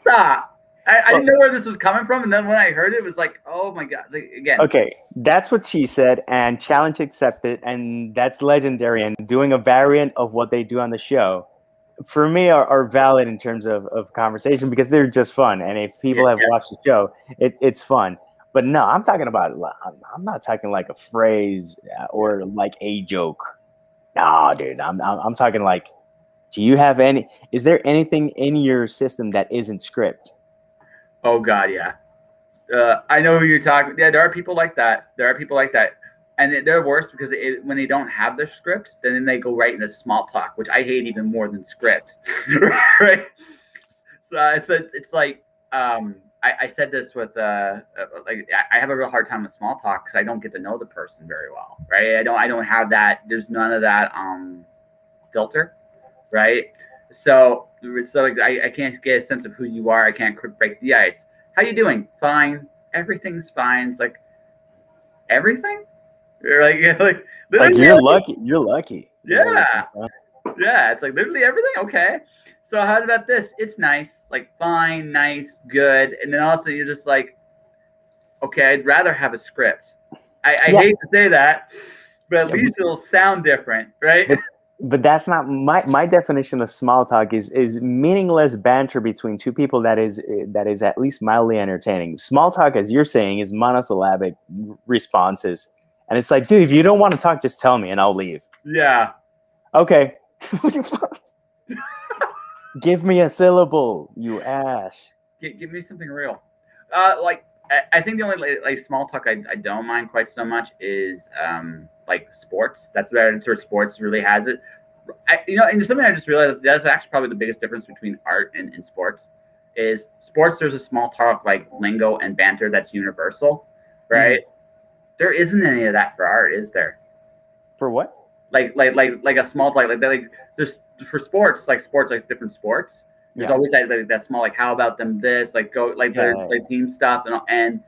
stop. I didn't know where this was coming from, and then when I heard it, it was like, oh my God! Like, again. Okay, that's what she said, and Challenge Accepted, and that's legendary. And doing a variant of what they do on the show, for me, are valid in terms of conversation because they're just fun. And if people have watched the show, it's fun. But no, I'm talking about. I'm not talking like a phrase or like a joke. Nah, dude, I'm talking like, do you have any? Is there anything in your system that isn't script? Oh God, yeah. I know who you're talking. Yeah, there are people like that. And they're worse because when they don't have their script, then they go right into small talk, which I hate even more than script. Right? So it's like I said this with like I have a real hard time with small talk because I don't get to know the person very well, right? I don't have that. There's none of that filter, right? So like, I can't get a sense of who you are. I can't break the ice. How you doing? Fine. Everything's fine. It's like everything. Like you're lucky. You're lucky. Yeah. Yeah. It's like literally everything. Okay. So how about this? It's nice. Like fine, nice, good. And then also you're just like, okay, I'd rather have a script. I hate to say that, but at least it'll sound different, right? But that's not my definition of small talk is meaningless banter between two people that is at least mildly entertaining. Small talk, as you're saying, is monosyllabic responses. And it's like, dude, if you don't want to talk, just tell me and I'll leave. Yeah. Okay. Give me a syllable, you ash. Give me something real. I think the only small talk I don't mind quite so much is sports. That's where sports really has it. And something I just realized, that's actually probably the biggest difference between art and sports is sports. There's a small talk like lingo and banter that's universal, right? Mm-hmm. There isn't any of that for art, is there? For what? Like a small talk like there's for sports like different sports. There's always that small how about them this team stuff and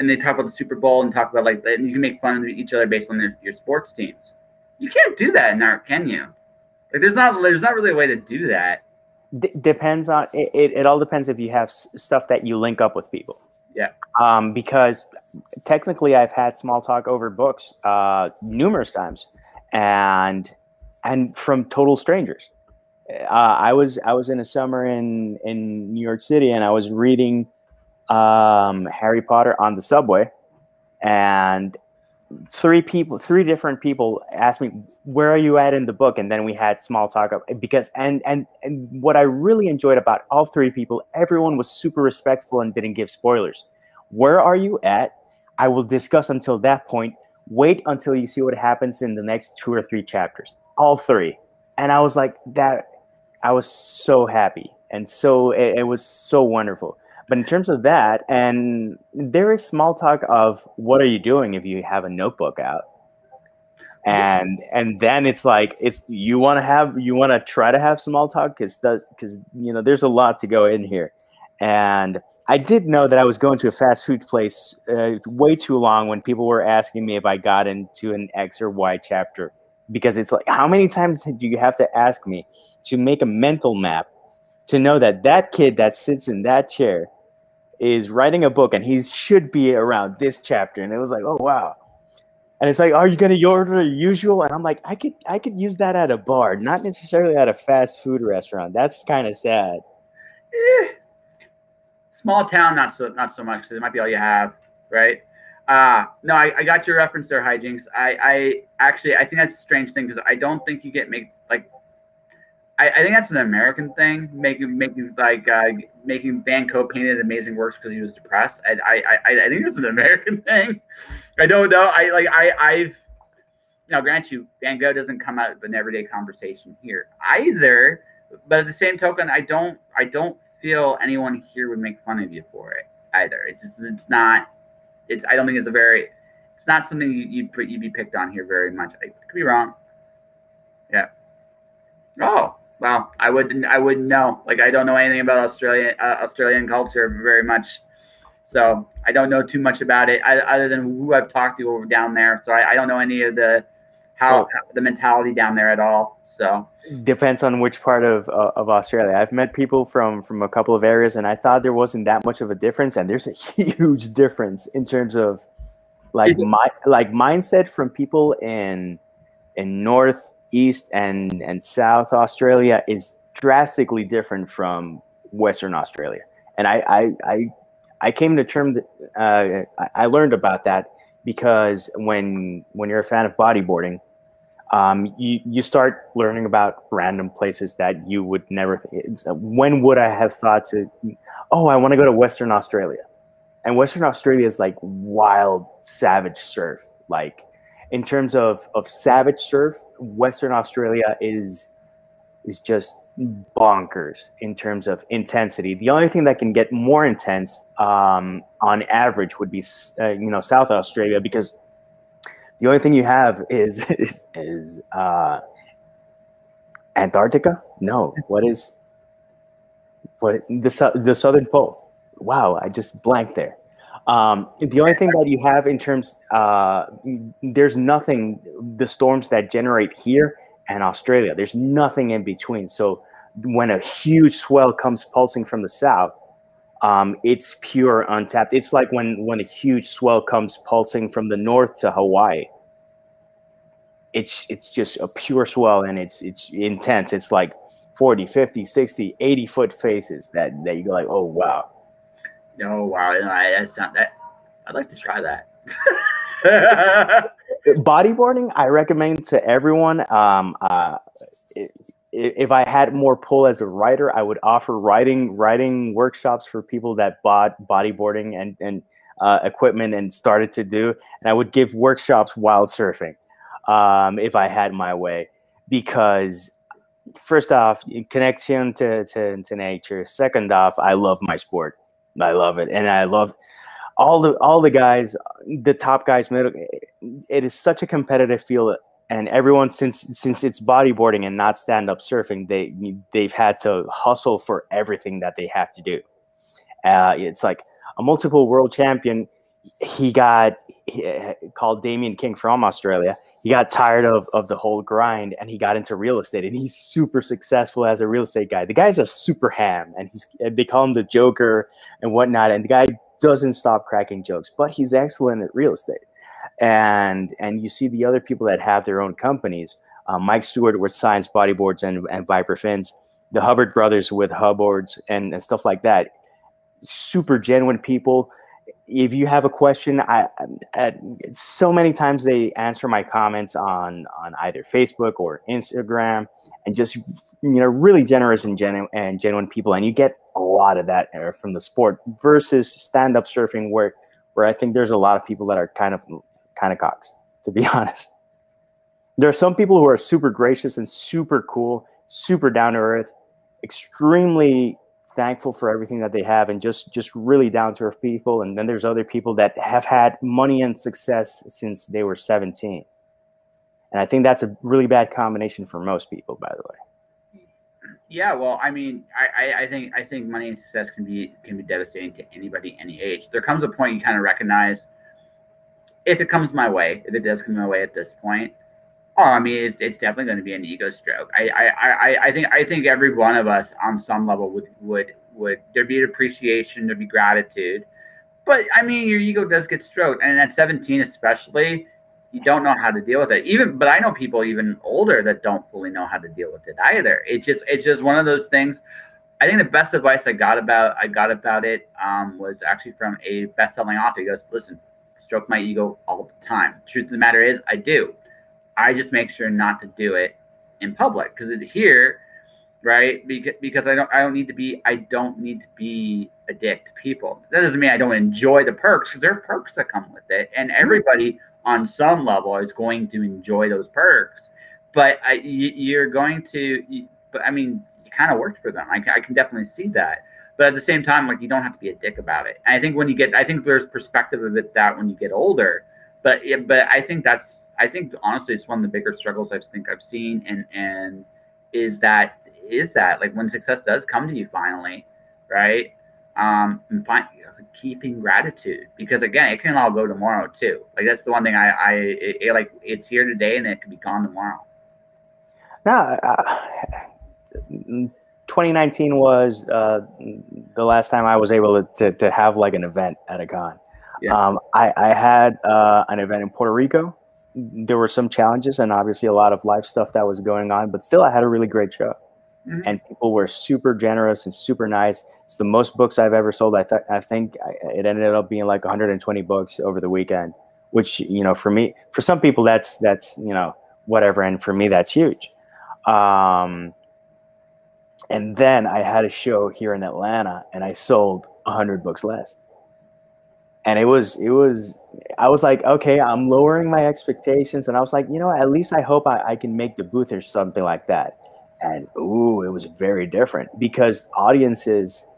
they talk about the Super Bowl and talk about and you can make fun of each other based on your sports teams. You can't do that in art, can you? There's not really a way to do that. Depends on it. It all depends if you have stuff that you link up with people. Yeah. Because technically, I've had small talk over books numerous times, and from total strangers. I was in a summer in New York City, and I was reading Harry Potter on the subway, and three different people asked me, where are you at in the book? And then we had small talk because what I really enjoyed about all three people, everyone was super respectful and didn't give spoilers. Where are you at? I will discuss until that point. Wait until you see what happens in the next 2 or 3 chapters, all three. And I was like that. I was so happy. And so it was so wonderful. But in terms of that, and there is small talk of what are you doing if you have a notebook out, and then it's like you want to try to have small talk because there's a lot to go in here, and I did know that I was going to a fast food place way too long when people were asking me if I got into an X or Y chapter because it's like how many times do you have to ask me to make a mental map to know that kid that sits in that chair is writing a book and he should be around this chapter. And it was like, oh, wow. And it's like, are you going to order the usual? And I'm like, I could use that at a bar, not necessarily at a fast food restaurant. That's kind of sad. Eh. Small town, not so much. It might be all you have, right? No, I got your reference there, Hijinks. I think that's a strange thing because I don't think you get I think that's an American thing, making Van Gogh painted amazing works because he was depressed. I think that's an American thing. I don't know. Grant you, Van Gogh doesn't come out of an everyday conversation here either. But at the same token, I don't feel anyone here would make fun of you for it either. It's not something you'd be picked on here very much. I could be wrong. Yeah. Oh wow! I wouldn't know. I don't know anything about Australian culture very much, so I don't know too much about it other than who I've talked to over down there. So I don't know any of the mentality down there at all. So depends on which part of Australia. I've met people from a couple of areas, and I thought there wasn't that much of a difference, and there's a huge difference in terms of mindset from people in North, East and South Australia is drastically different from Western Australia, and I came to terms. I learned about that because when you're a fan of bodyboarding, you start learning about random places that you would never. When would I have thought I want to go to Western Australia, and Western Australia is like wild, savage surf, like. In terms of savage surf, Western Australia is just bonkers in terms of intensity. The only thing that can get more intense on average would be South Australia, because the only thing you have is Antarctica? No, the Southern Pole? Wow, I just blanked there. The only thing that you have in terms, there's nothing, the storms that generate here and Australia, there's nothing in between. So when a huge swell comes pulsing from the south, it's pure untapped. It's like when a huge swell comes pulsing from the north to Hawaii. it's just a pure swell, and it's intense. It's like 40, 50, 60, 80 foot faces that you go like, oh wow. No, wow, no, that's not that. I'd like to try that. Bodyboarding, I recommend to everyone. If I had more pull as a writer, I would offer writing workshops for people that bought bodyboarding and equipment and started to do. And I would give workshops while surfing, if I had my way, because first off, connection to nature. Second off, I love my sport. I love it, and I love all the guys, the top guys, middle. It is such a competitive field, and everyone since it's bodyboarding and not stand-up surfing, they've had to hustle for everything that they have to do. It's like a multiple world champion. He called Damian King from Australia. He got tired of the whole grind, and he got into real estate, and he's super successful as a real estate guy. The guy's a super ham, and they call him the Joker and whatnot. And the guy doesn't stop cracking jokes, but he's excellent at real estate. And you see the other people that have their own companies. Mike Stewart with Science Bodyboards and Viper Fins, the Hubbard brothers with Hubbards and stuff like that. Super genuine people. If you have a question, so many times they answer my comments on either Facebook or Instagram, and just, really generous and genuine people. And you get a lot of that from the sport versus stand-up surfing, where I think there's a lot of people that are kind of cocks, to be honest. There are some people who are super gracious and super cool, super down to earth, extremely thankful for everything that they have, and just really down to earth people. And then there's other people that have had money and success since they were 17, and I think that's a really bad combination for most people, by the way. Yeah, well, I mean, I think money and success can be devastating to anybody, any age. There comes a point you kind of recognize, if it comes my way, if it does come my way at this point, oh, I mean, it's definitely going to be an ego stroke. I think every one of us on some level would there'd be an appreciation, there'd be gratitude, but I mean, your ego does get stroked, and at 17 especially, you don't know how to deal with it. Even, but I know people even older that don't fully know how to deal with it either. It's just one of those things. I think the best advice I got about it was actually from a best-selling author. He goes, "Listen, I stroke my ego all the time. Truth of the matter is, I do. I just make sure not to do it in public, because it's here, right? Because I don't need to be a dick to people. That doesn't mean I don't enjoy the perks, because there are perks that come with it, and everybody on some level is going to enjoy those perks. But you kind of worked for them. I can definitely see that. But at the same time, like, you don't have to be a dick about it. And I think there's perspective of it that when you get older, but I think honestly, it's one of the bigger struggles I've seen, and is that like, when success does come to you finally, right? Keeping gratitude, because again, it can all go tomorrow too. Like, that's the one thing it's here today and it can be gone tomorrow. Now, 2019 was the last time I was able to have like an event at a con. Yeah. I had an event in Puerto Rico. There were some challenges and obviously a lot of life stuff that was going on, but still I had a really great show. Mm-hmm. And people were super generous and super nice. It's the most books I've ever sold. I think it ended up being like 120 books over the weekend, which, for me, for some people that's, whatever. And for me, that's huge. And then I had a show here in Atlanta and I sold 100 books less. And I was like, okay, I'm lowering my expectations. And I was like, at least I hope I can make the booth or something like that. And ooh, it was very different, because audiences,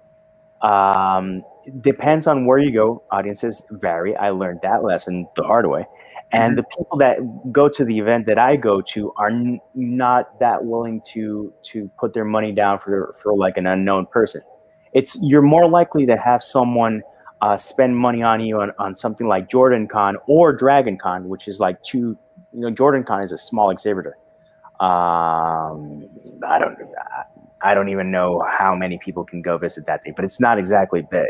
depends on where you go. Audiences vary. I learned that lesson the hard way. And the people that go to the event that I go to are not that willing to put their money down for like an unknown person. You're more likely to have someone spend money on you on something like Jordan Con or Dragon Con, which is like two, Jordan Con is a small exhibitor. I don't even know how many people can go visit that thing, but it's not exactly big.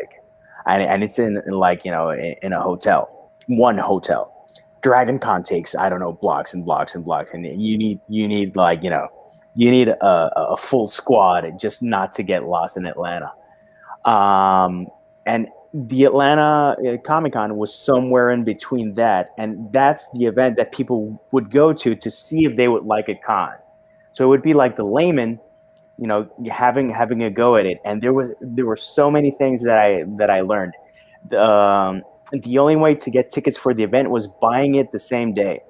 And it's in a hotel, one hotel. DragonCon takes, I don't know, blocks and blocks and blocks, and you need like, you know, you need a full squad, and just not to get lost in Atlanta. And the Atlanta Comic-Con was somewhere in between that, and that's the event that people would go to see if they would like a con. So it would be like the layman, you know, having a go at it. And there were so many things that I learned. The only way to get tickets for the event was buying it the same day.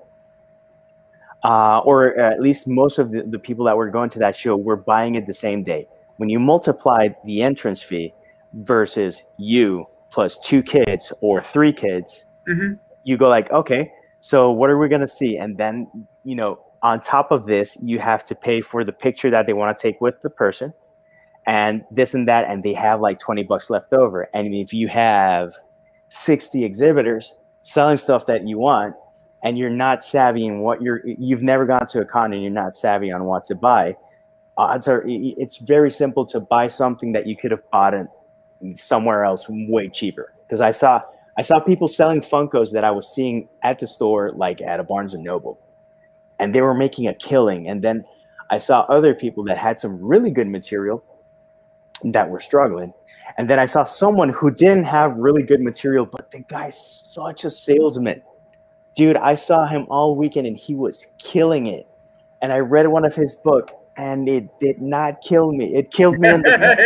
Or at least most of the people that were going to that show were buying it the same day. When you multiply the entrance fee versus you plus 2 kids or 3 kids, mm-hmm. you go like, okay, so what are we going to see? And then, you know, on top of this, you have to pay for the picture that they want to take with the person and this and that. And they have like $20 left over. And if you have 60 exhibitors selling stuff that you want, and you're not savvy in what you've never gone to a con and you're not savvy on what to buy, odds are it's very simple to buy something that you could have bought in somewhere else way cheaper. Because I saw people selling Funkos that I was seeing at the store, like at a Barnes and Noble, and they were making a killing. And then I saw other people that had some really good material that were struggling. And then I saw someone who didn't have really good material, but the guy's such a salesman. Dude, I saw him all weekend and he was killing it. And I read one of his book and it did not kill me. It killed me in the,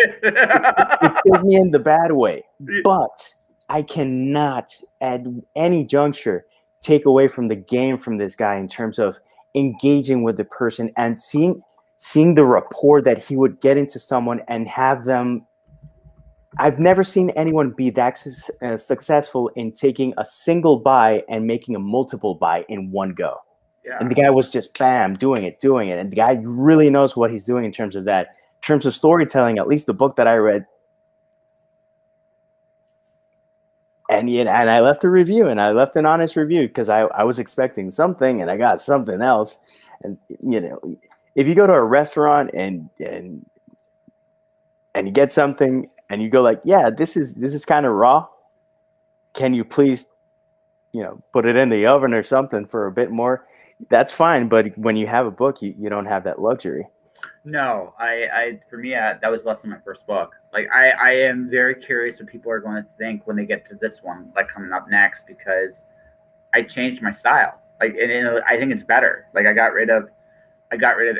it killed me in the bad way. But I cannot at any juncture take away from the game from this guy in terms of engaging with the person and seeing the rapport that he would get into someone and have them. I've never seen anyone be that successful in taking a single buy and making a multiple buy in one go. Yeah. And the guy was just bam, doing it. And the guy really knows what he's doing in terms of that. In terms of storytelling, at least the book that I read, and I left a review, and I left an honest review, because I was expecting something and I got something else. And, you know, if you go to a restaurant and you get something and you go like, yeah, this is kind of raw. Can you please, you know, put it in the oven or something for a bit more? That's fine. But when you have a book, you don't have that luxury. No, for me, that was less than my first book. Like I am very curious what people are going to think when they get to this one, like coming up next, because I changed my style. Like, and I think it's better. Like I got rid of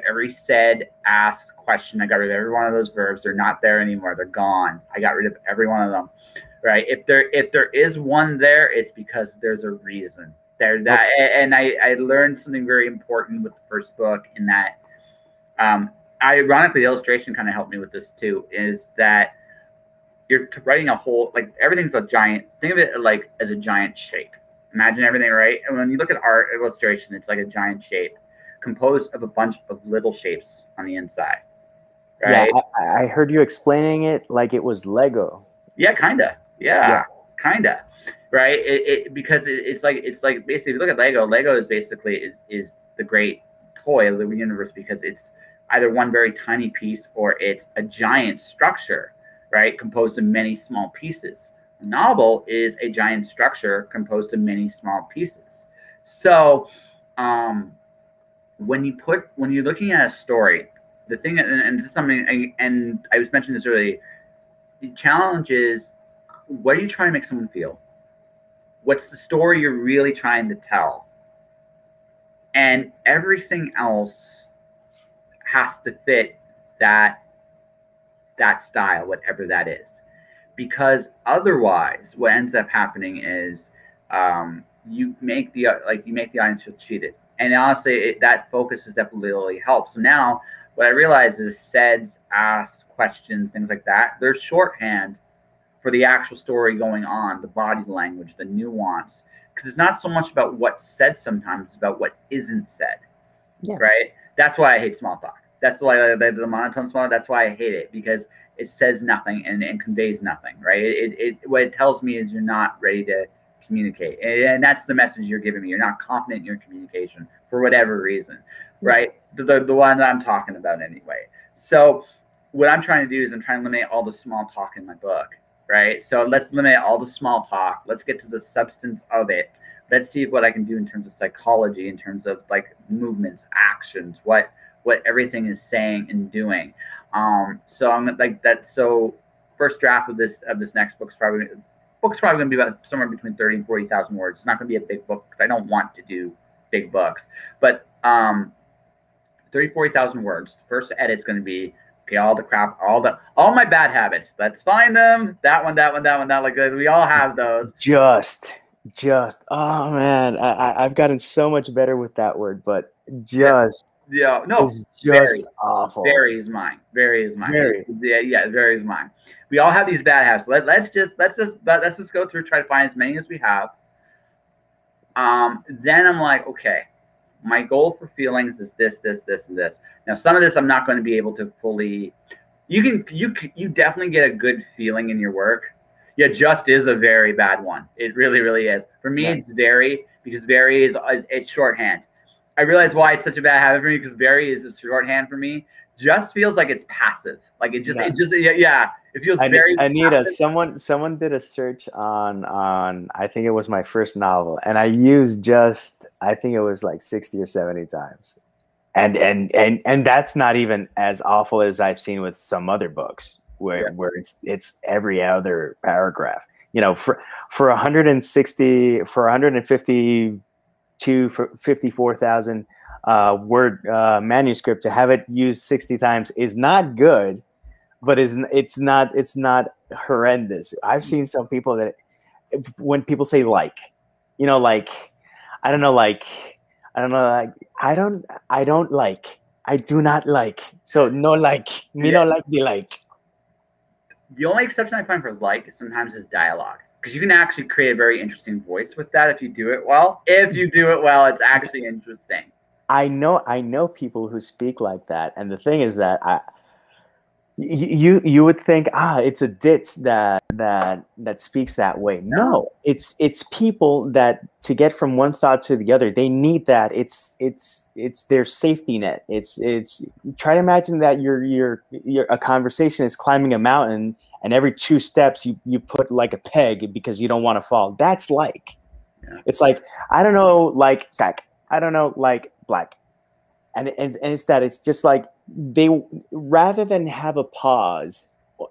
every said, asked, question. I got rid of every one of those verbs. They're not there anymore. They're gone. I got rid of every one of them. Right. If there is one there, it's because there's a reason there. That, and I learned something very important with the first book, in that, ironically, the illustration kind of helped me with this too, is that you're writing a whole, like everything's a giant, think of it like as a giant shape. Imagine everything, right? And when you look at art illustration, it's like a giant shape, composed of a bunch of little shapes on the inside, right? Yeah, I heard you explaining it like it was Lego. Yeah, kinda. Yeah. Kinda, right? Because it's like basically, if you look at Lego is basically is the great toy of the universe, because it's either one very tiny piece or it's a giant structure, right? Composed of many small pieces. A novel is a giant structure composed of many small pieces. So, when you're looking at a story, the thing, and this is something, and I was mentioning this earlier, the challenge is, what are you trying to make someone feel? What's the story you're really trying to tell? And everything else has to fit that style, whatever that is, because otherwise, what ends up happening is you make the audience feel cheated. And honestly, that focus is definitely helps. So now what I realize is saids, asks, questions, things like that, they're shorthand for the actual story going on, the body language, the nuance. Because it's not so much about what's said sometimes, it's about what isn't said, yeah. Right? That's why I hate small talk. That's why the monotone small talk, that's why I hate it, because it says nothing and conveys nothing, right? What it tells me is you're not ready to communicate, and that's the message you're giving me. You're not confident in your communication for whatever reason, right? The one that I'm talking about anyway. So what I'm trying to do is I'm trying to eliminate all the small talk in my book, right? So let's eliminate all the small talk. Let's get to the substance of it. let's see what I can do in terms of psychology, in terms of like movements, actions, what everything is saying and doing. So I'm like that. So first draft of this next book is probably going to be about somewhere between 30 and 40,000 words. It's not going to be a big book because I don't want to do big books, but 30, 40,000 words. The first edit's going to be, okay, all the crap, all my bad habits. Let's find them. That one, that looked good. We all have those. Just, oh man, I've gotten so much better with that word, but just. Yeah, no, it's just very awful. Very is mine. Yeah, very is mine. We all have these bad habits. Let's just go through, try to find as many as we have. Then I'm like, okay, my goal for feelings is this, and this. Now, some of this I'm not going to be able to fully. You definitely get a good feeling in your work. Yeah, just is a very bad one. It really, really is. For me, right. It's very, because very is it's shorthand. I realize why it's such a bad habit for me, because very is a shorthand for me. Just feels like it's passive. Like it just, it feels very. Someone did a search on I think it was my first novel, and I used just, I think it was like 60 or 70 times. And that's not even as awful as I've seen with some other books where it's every other paragraph. You know, for 160, for 150, to 54,000 word manuscript, to have it used 60 times is not good, but it's not horrendous. I've seen some people that, when people say I do not like. So no like, me yeah. No like, the like. The only exception I find for like sometimes is dialogue. Because you can actually create a very interesting voice with that if you do it well. If you do it well, it's actually interesting. I know people who speak like that, and the thing is that you would think it's a ditz that speaks that way. No, it's people that, to get from one thought to the other, they need that. It's their safety net. It's try to imagine that your a conversation is climbing a mountain. And every 2 steps, you put like a peg because you don't want to fall. That's like, yeah. It's like, I don't know, like black. I don't know, like black. And it's that, it's just like they, rather than have a pause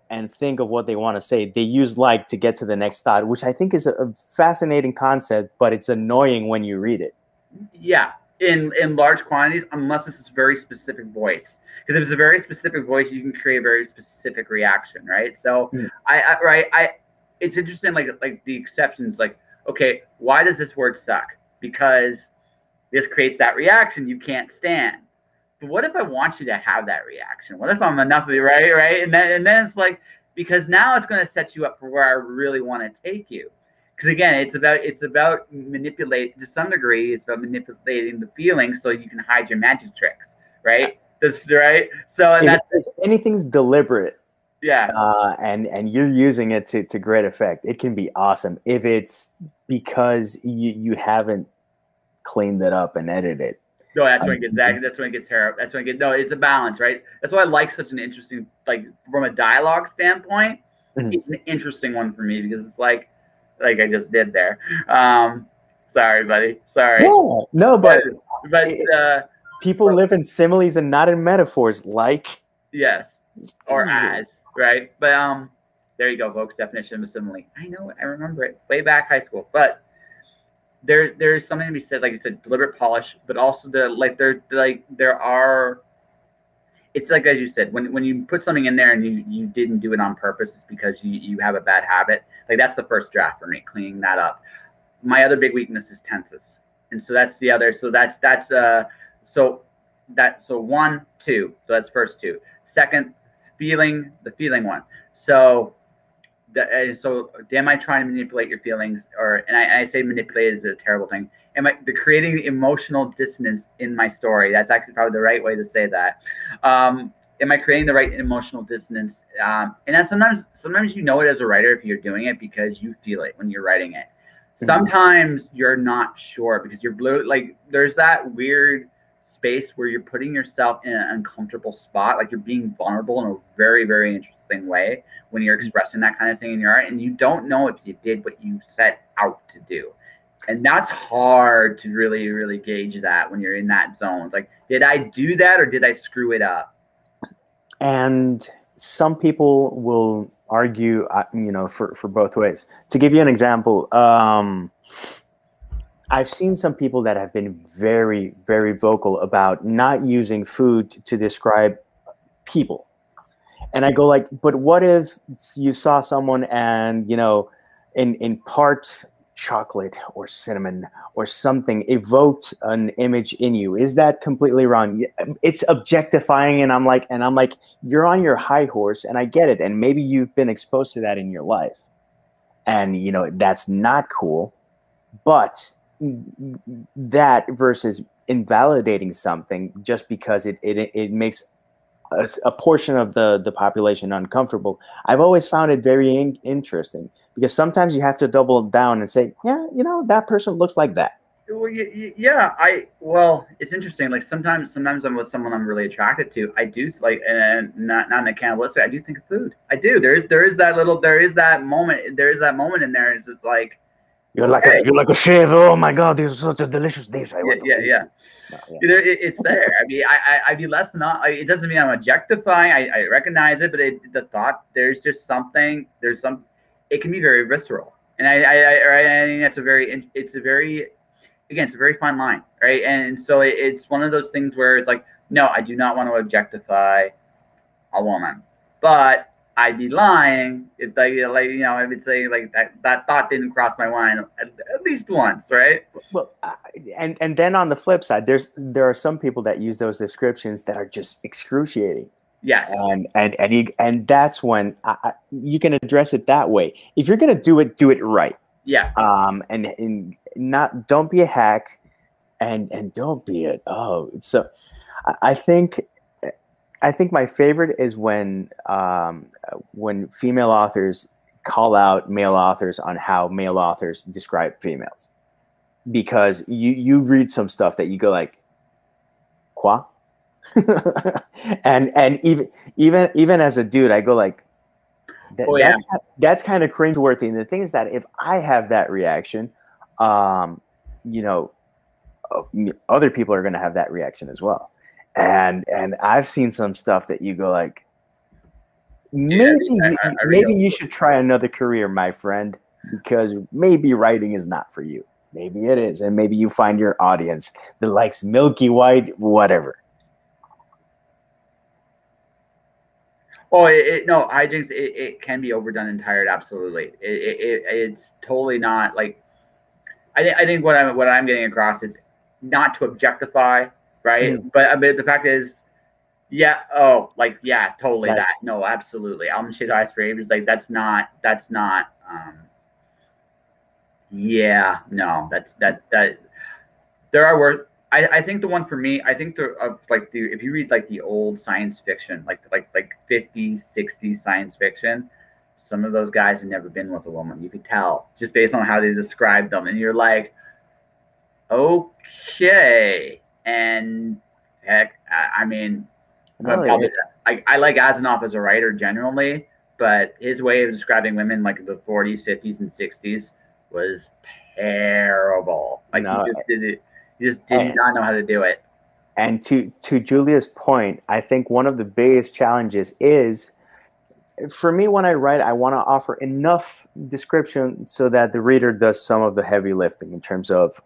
and think of what they want to say, they use like to get to the next thought, which I think is a fascinating concept, but it's annoying when you read it. Yeah, in large quantities, unless it's a very specific voice. Because if it's a very specific voice, you can create a very specific reaction, right? So, it's interesting, like the exceptions, like, okay, why does this word suck? Because this creates that reaction you can't stand. But what if I want you to have that reaction? What if I'm enough of it, right? And then it's like, because now it's going to set you up for where I really want to take you. Because again, it's about manipulate to some degree. It's about manipulating the feelings so you can hide your magic tricks, right? Yeah. Right. So and if anything's deliberate, yeah, and you're using it to great effect, it can be awesome. If it's because you haven't cleaned it up and edited it. No, that's when it gets zagged. That's when it gets terrible. That's when it gets no. It's a balance, right? That's why I like such an interesting, like from a dialogue standpoint, it's an interesting one for me because it's like I just did there. Sorry, buddy. Sorry. No, but. People live in similes and not in metaphors, like. Yes, or as, right? But there you go, folks, definition of a simile. I know, I remember it way back high school. But there's something to be said, like it's a deliberate polish, but also it's like, as you said, when you put something in there and you didn't do it on purpose, it's because you have a bad habit. Like that's the first draft for me, cleaning that up. My other big weakness is tenses. And so that's the other, so So 1, 2. So that's first 2. Second, the feeling one. So am I trying to manipulate your feelings? And I say manipulate is a terrible thing. Am I creating the emotional dissonance in my story? That's actually probably the right way to say that. Am I creating the right emotional dissonance? And that's sometimes you know it as a writer if you're doing it because you feel it when you're writing it. Sometimes you're not sure because you're blue. Like there's that weird space where you're putting yourself in an uncomfortable spot, like you're being vulnerable in a very, very interesting way when you're expressing that kind of thing in your art, and you don't know if you did what you set out to do. And that's hard to really, really gauge that when you're in that zone. It's like, did I do that or did I screw it up? And some people will argue, you know, for both ways. To give you an example, I've seen some people that have been very, very vocal about not using food to describe people. And I go like, but what if you saw someone and, you know, in part chocolate or cinnamon or something evoked an image in you? Is that completely wrong? It's objectifying. And I'm like, you're on your high horse, and I get it. And maybe you've been exposed to that in your life. And, you know, that's not cool. But that versus invalidating something just because it makes a portion of the population uncomfortable, I've always found it very interesting, because sometimes you have to double down and say, yeah, you know, that person looks like that. Well, yeah, well, it's interesting. Like sometimes I'm with someone I'm really attracted to. I do like, and not in a cannibalistic. I do think of food. I do. There is that moment in there. It's just like, You're like a chef. Oh my God, these are such a delicious dish. It's there. I mean, I'd be less not. It doesn't mean I'm objectifying. I recognize it, but the thought, there's just something. It can be very visceral, and I think that's it's a very fine line, right? And so it's one of those things where it's like, no, I do not want to objectify a woman, but I'd be lying if I would say like that thought didn't cross my mind at least once, right? Well, and then on the flip side, there are some people that use those descriptions that are just excruciating. Yes. And that's when you can address it that way. If you're gonna do it right. Yeah. And not, don't be a hack, and don't be a so I think my favorite is when female authors call out male authors on how male authors describe females, because you read some stuff that you go like, "Quoi?" and even as a dude, I go like, that's kind of cringeworthy. And the thing is that if I have that reaction, you know, other people are going to have that reaction as well. And I've seen some stuff that you go like, maybe you should try another career, my friend, because maybe writing is not for you. Maybe it is, and maybe you find your audience that likes Milky White, whatever. Oh, it can be overdone and tired. Absolutely, it's totally not like. I think what I'm getting across is not to objectify. Right. Mm-hmm. But the fact is, totally right. That. No, absolutely. I'm shit eyes for ages. Like that's not. That there are words. I think the one for me, I think if you read like the old science fiction, like 50s, 60s science fiction, some of those guys have never been with a woman. You could tell just based on how they describe them. And you're like, okay. And heck, I mean, really? I like Asimov as a writer generally, but his way of describing women like the 40s, 50s, and 60s was terrible. Like he just did not know how to do it. And to Julia's point, I think one of the biggest challenges is, for me, when I write, I want to offer enough description so that the reader does some of the heavy lifting in terms of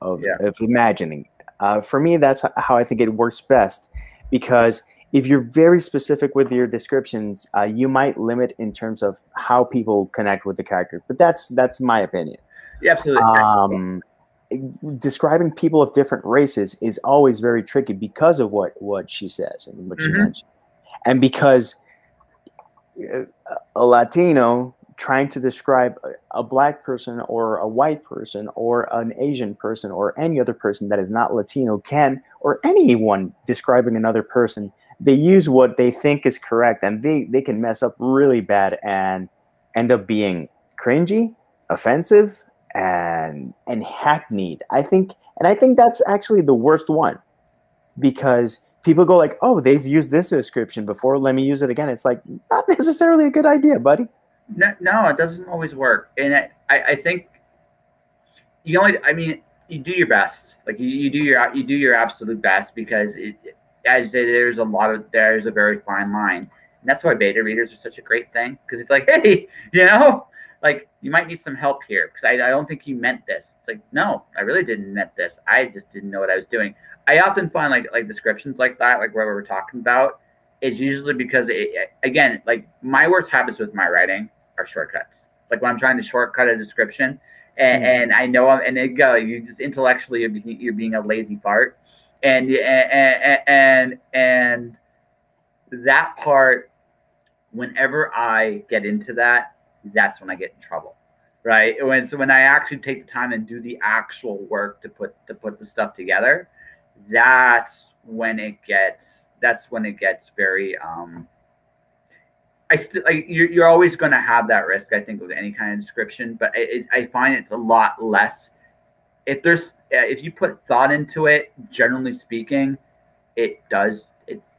imagining. For me, that's how I think it works best, because if you're very specific with your descriptions, you might limit in terms of how people connect with the character. But that's my opinion. Yeah, absolutely. Describing people of different races is always very tricky because of what she says and what she mentioned. And because a Latino trying to describe a black person or a white person or an Asian person or any other person that is not Latino can, or anyone describing another person, they use what they think is correct, and they can mess up really bad and end up being cringy, offensive, and hackneyed. I think that's actually the worst one, because people go like, oh, they've used this description before, let me use it again. It's like, not necessarily a good idea, buddy. No, it doesn't always work. And I think you only, I mean, you do your best. Like you do your absolute best, because it, as I say, there's a very fine line. And that's why beta readers are such a great thing, because it's like, hey, you know, like, you might need some help here, because I don't think you meant this. It's like, no, I really didn't meant this. I just didn't know what I was doing. I often find like descriptions like that, like what we're talking about, is usually because, it, again, like my worst habits with my writing are shortcuts. Like when I'm trying to shortcut a description, and I know I'm, and it go, you just intellectually you're being a lazy fart, and that part. Whenever I get into that, that's when I get in trouble, right? So when I actually take the time and do the actual work to put the stuff together, that's when it gets very. I still like, you're always going to have that risk, I think, with any kind of description, but I find it's a lot less if you put thought into it. Generally speaking, it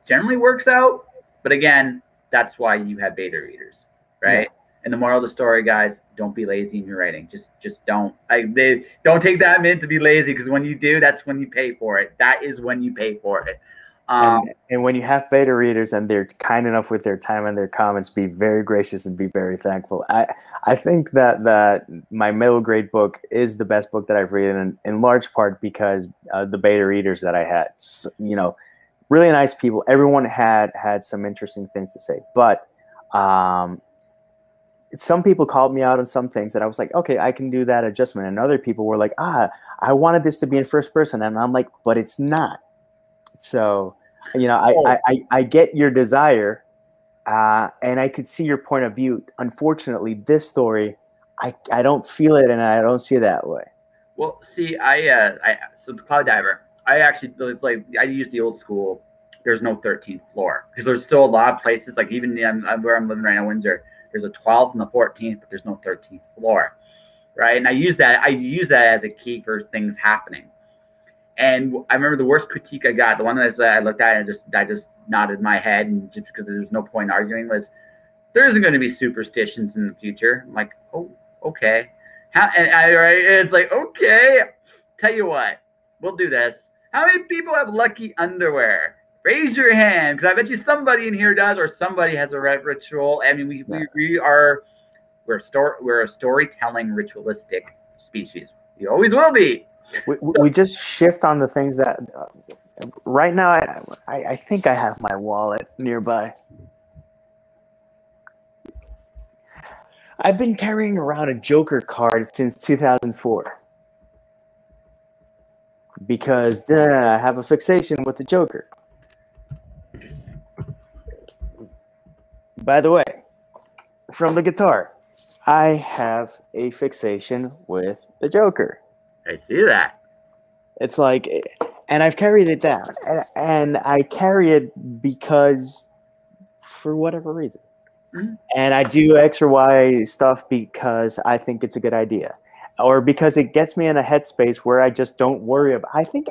generally works out, but again. That's why you have beta readers, right? Yeah. And the moral of the story, guys, don't be lazy in your writing. Just don't. Don't take that minute to be lazy, because when you do, that's when you pay for it. That is when you pay for it. And when you have beta readers and they're kind enough with their time and their comments, be very gracious and be very thankful. I think that my middle grade book is the best book that I've read, in large part because the beta readers that I had, you know, really nice people. Everyone had some interesting things to say, but some people called me out on some things that I was like, okay, I can do that adjustment. And other people were like, I wanted this to be in first person. And I'm like, but it's not. So, you know, I get your desire, and I could see your point of view. Unfortunately, this story, I don't feel it, and I don't see it that way. Well, see, so The Cloud Diver, I actually like, I use the old school. There's no 13th floor, because there's still a lot of places, like even where I'm living right now, Windsor, there's a 12th and a 14th, but there's no 13th floor, right? And I use that as a key for things happening. And I remember the worst critique I got, the one that I looked at and I just nodded my head, and just because there's no point arguing, was there isn't going to be superstitions in the future. I'm like, oh, okay. It's like, okay, tell you what, we'll do this. How many people have lucky underwear? Raise your hand, because I bet you somebody in here does, or somebody has a ritual. I mean, we're a storytelling ritualistic species. We always will be. We just shift on the things that. Right now, I think I have my wallet nearby. I've been carrying around a Joker card since 2004. Because I have a fixation with the Joker. By the way, from the guitar, I have a fixation with the Joker. I see that. It's like, and I've carried it down. And I carry it because, for whatever reason. Mm-hmm. And I do X or Y stuff because I think it's a good idea. Or because it gets me in a headspace where I just don't worry about. I think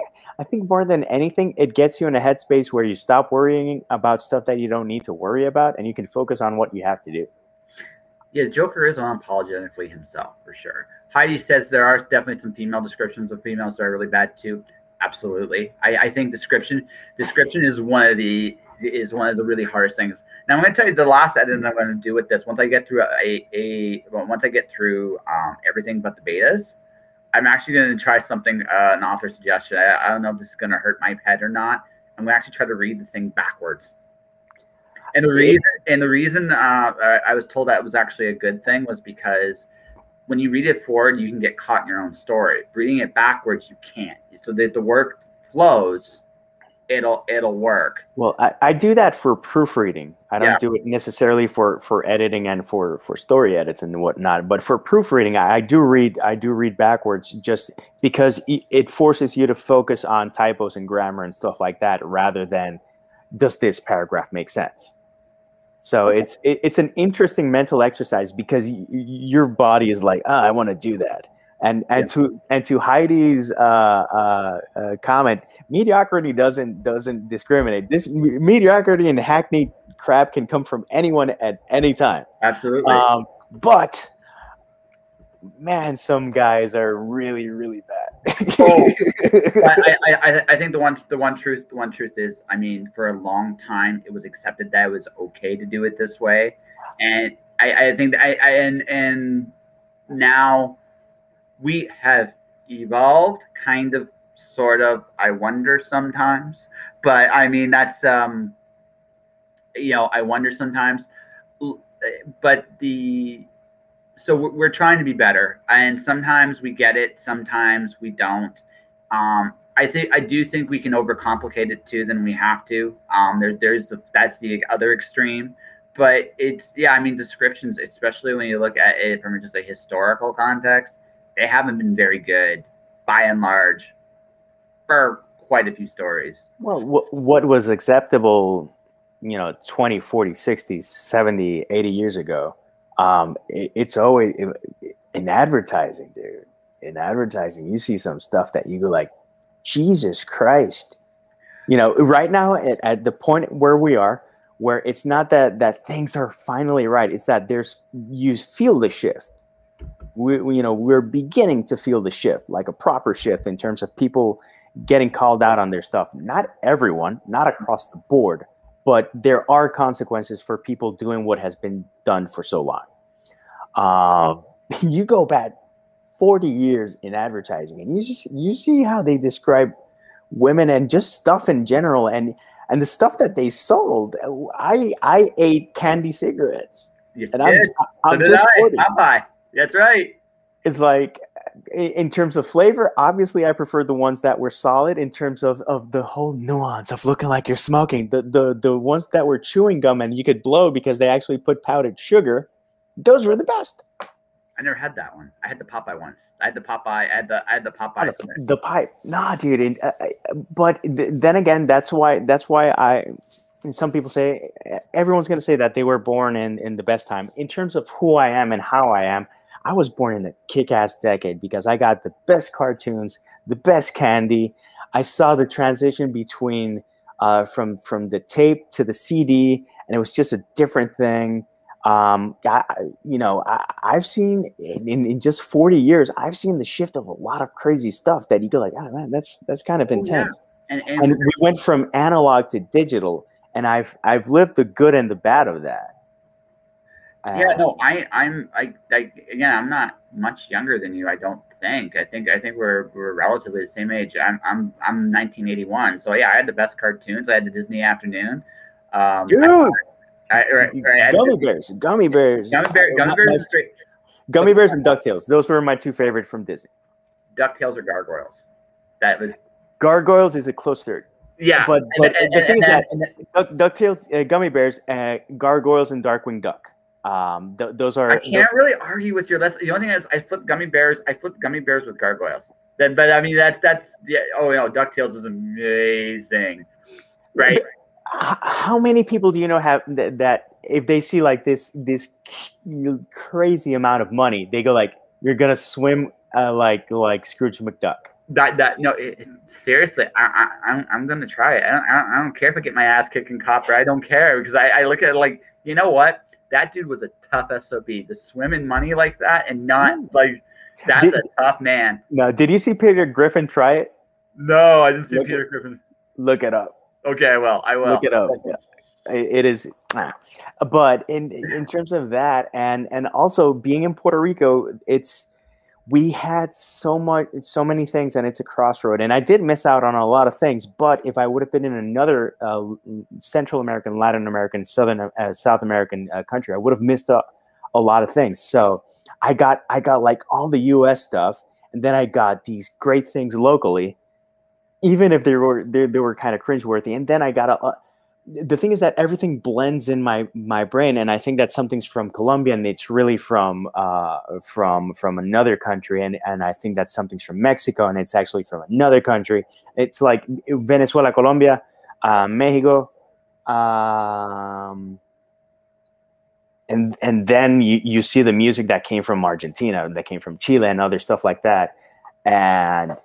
more than anything, it gets you in a headspace where you stop worrying about stuff that you don't need to worry about, and you can focus on what you have to do. Yeah, Joker is unapologetically himself, for sure. Heidi says there are definitely some female descriptions of females that are really bad too. Absolutely, I think description is one of the really hardest things. Now I'm going to tell you the last edit I'm going to do with this. Once I get through everything but the betas, I'm actually going to try something, an author suggestion. I don't know if this is going to hurt my head or not. I'm going to actually try to read the thing backwards. And the reason I was told that was actually a good thing was because when you read it forward, you can get caught in your own story. Reading it backwards, you can't. So that the work flows. It'll work. Well, I do that for proofreading. I don't do it necessarily for editing and for story edits and whatnot. But for proofreading, I do read backwards, just because it forces you to focus on typos and grammar and stuff like that, rather than does this paragraph make sense. So it's an interesting mental exercise, because your body is like, I want to do that. And to Heidi's comment, mediocrity doesn't discriminate. This mediocrity and hackneyed crap can come from anyone at any time. Absolutely. But man, some guys are really, really bad. Oh, I think the one truth is, I mean, for a long time it was accepted that it was okay to do it this way, and I think that and now we have evolved, kind of, sort of. I wonder sometimes, but I mean that's you know, I wonder sometimes, but the. So we're trying to be better, and sometimes we get it, sometimes we don't. I do think we can overcomplicate it too than we have to. That's the other extreme, but it's, yeah, I mean, descriptions, especially when you look at it from just a historical context, they haven't been very good by and large for quite a few stories. Well, what was acceptable, you know, 20, 40, 60, 70, 80 years ago. It's always in advertising, dude. In advertising, you see some stuff that you go like, Jesus Christ. You know, right now at the point where we are, where it's not that things are finally right, it's that you feel the shift. We you know, we're beginning to feel the shift, like a proper shift in terms of people getting called out on their stuff. Not everyone, not across the board. But there are consequences for people doing what has been done for so long. You go back 40 years in advertising, and you see how they describe women and just stuff in general, and the stuff that they sold. I ate candy cigarettes, yes, and I'm just 40. Popeye. That's right. It's like, in terms of flavor, obviously I prefer the ones that were solid in terms of the whole nuance of looking like you're smoking. The ones that were chewing gum and you could blow because they actually put powdered sugar, those were the best. I never had that one. I had the Popeye once. I had the Popeye. The pipe. Nah, dude. But then again, that's why I. Some people say, everyone's going to say that they were born in the best time. In terms of who I am and how I am, I was born in a kick-ass decade because I got the best cartoons, the best candy. I saw the transition between from the tape to the CD, and it was just a different thing. I've seen in just 40 years, I've seen the shift of a lot of crazy stuff that you go like, oh man, that's kind of intense. Yeah. And we went from analog to digital, and I've lived the good and the bad of that. Yeah, no, I'm not much younger than you. I don't think. I think we're relatively the same age. I'm 1981. So yeah, I had the best cartoons. I had the Disney Afternoon. Dude, Gummy Bears and DuckTales. Those were my two favorite from Disney. DuckTales or Gargoyles? Gargoyles is a close third. Yeah, but the thing is that DuckTales, Gummy Bears, Gargoyles, and Darkwing Duck. Those are. I can't really argue with your lesson. The only thing is, I flipped gummy bears with gargoyles. But I mean, that's yeah. Oh no, DuckTales is amazing, right? How many people do you know have that if they see like this crazy amount of money, they go like, "You're gonna swim like Scrooge McDuck." Seriously, I'm gonna try it. I don't care if I get my ass kicked in copper. I don't care because I look at it like, you know what. That dude was a tough SOB. To swim in money like that and not like that's a tough man. No, did you see Peter Griffin try it? No, I didn't see Peter Griffin. Look it up. Okay, I will. Look it up. It is, but in terms of that, and also being in Puerto Rico, we had so many things, and it's a crossroad. And I did miss out on a lot of things. But if I would have been in another Central American, Latin American, South American country, I would have missed up a lot of things. So I got like all the U.S. stuff, and then I got these great things locally, even if they were kind of cringeworthy. And then I got the thing is that everything blends in my brain, and I think that something's from Colombia and it's really from another country, and I think that something's from Mexico and it's actually from another country. It's like Venezuela, Colombia, Mexico, and then you see the music that came from Argentina, that came from Chile, and other stuff like that, and.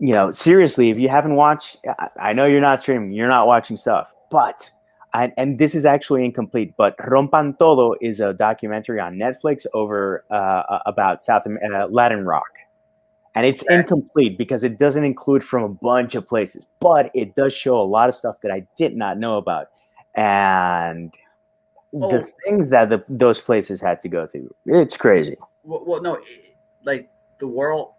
You know, seriously, if you haven't watched, I know you're not streaming, you're not watching stuff, but And this is actually incomplete, but Rompan Todo is a documentary on Netflix over about Latin rock. And it's incomplete because it doesn't include from a bunch of places, but it does show a lot of stuff that I did not know about. And the things that those places had to go through, it's crazy. Well, no, like the world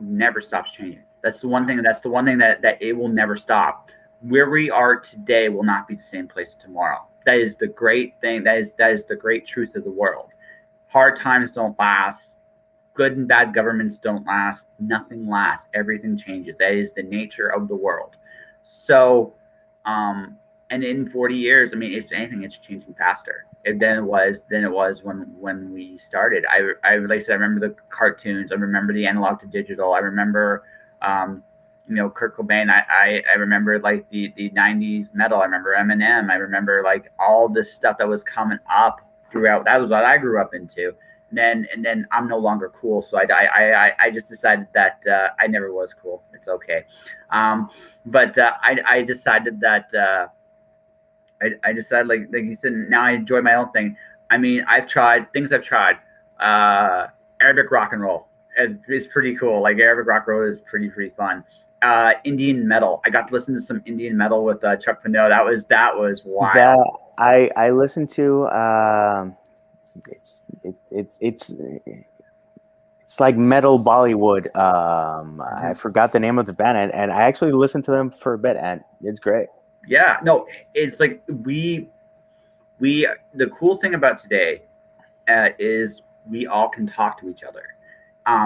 never stops changing. That's the one thing that it will never stop. Where we are today will not be the same place tomorrow. That is the great thing. That is the great truth of the world. Hard times don't last. Good and bad governments don't last. Nothing lasts. Everything changes. That is the nature of the world. So, and in 40 years, I mean, if anything, it's changing faster than it was when we started. I like I said, I remember the cartoons. I remember the analog to digital. I remember, you know, Kurt Cobain. I remember like the 90s metal. I remember Eminem. I remember like all this stuff that was coming up throughout. That was what I grew up into. And then I'm no longer cool, so I just decided that I never was cool. It's okay, but I decided that I decided like you said, now I enjoy my own thing. I mean, I've tried Arabic rock and roll is pretty cool. Like Arabic rock and roll is pretty fun. Indian metal. I got to listen to some Indian metal with Chuck Pinot. That was wild. That I listened to. It's like metal Bollywood. I forgot the name of the band, and I actually listened to them for a bit, and it's great. Yeah, no, it's like we the cool thing about today is we all can talk to each other.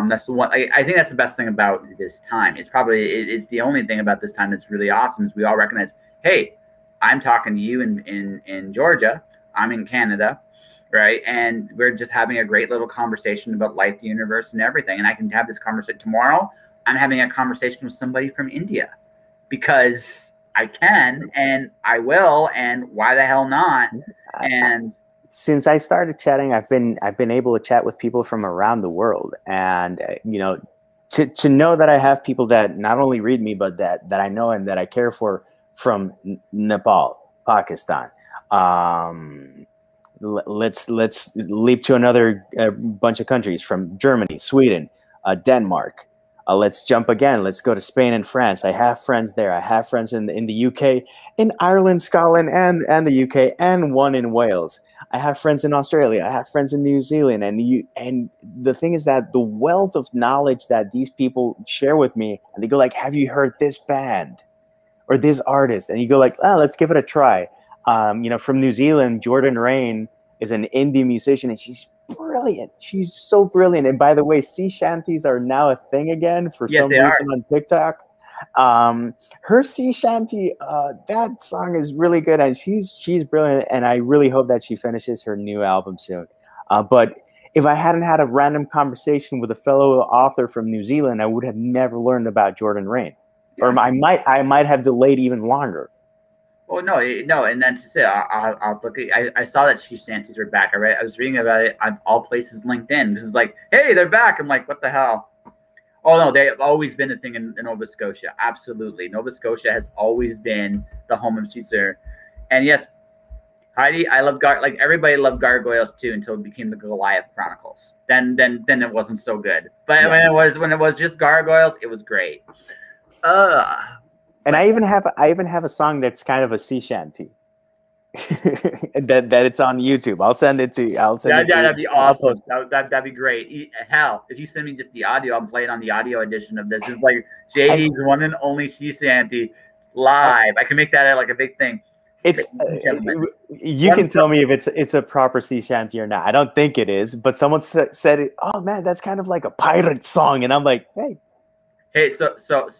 That's the one. I think that's the best thing about this time. It's probably it's the only thing about this time that's really awesome is we all recognize, hey, I'm talking to you in Georgia. I'm in Canada. Right. And we're just having a great little conversation about life, the universe, and everything. And I can have this conversation tomorrow. I'm having a conversation with somebody from India because I can and I will. And why the hell not? And since I started chatting, I've been able to chat with people from around the world. And, you know, to know that I have people that not only read me, but that I know and that I care for from Nepal, Pakistan, let's leap to another bunch of countries from Germany, Sweden, Denmark. Let's jump again. Let's go to Spain and France. I have friends there. I have friends in the UK, in Ireland, Scotland, and the UK, and one in Wales. I have friends in Australia. I have friends in New Zealand. And the thing is that the wealth of knowledge that these people share with me, and they go like, have you heard this band or this artist? And you go like, oh, let's give it a try. You know, from New Zealand, Jordan Rain is an indie musician, and she's brilliant. She's so brilliant. And by the way, sea shanties are now a thing again for some reason on TikTok. Her sea shanty, that song is really good, and she's brilliant. And I really hope that she finishes her new album soon. But if I hadn't had a random conversation with a fellow author from New Zealand, I would have never learned about Jordan Rain, or I might have delayed even longer. Oh no, and that's just it. I'll look. I saw that sea shanties are back. I was reading about it on All Places LinkedIn. This is like, hey, they're back. I'm like, what the hell? Oh no, they have always been a thing in Nova Scotia. Absolutely, Nova Scotia has always been the home of sea shanties. And yes, Heidi, I love like everybody loved Gargoyles too until it became the Goliath Chronicles. Then it wasn't so good. But yeah. when it was just Gargoyles, it was great. And I even have a song that's kind of a sea shanty that it's on YouTube. I'll send it to you. That'd be awesome. That'd be great. Hell, if you send me just the audio, I'll play it on the audio edition of this. It's like JD's one and only sea shanty live. I can make that like a big thing. It's you can tell me if it's a proper sea shanty or not. I don't think it is, but someone said it. Oh man, that's kind of like a pirate song, and I'm like, hey. So.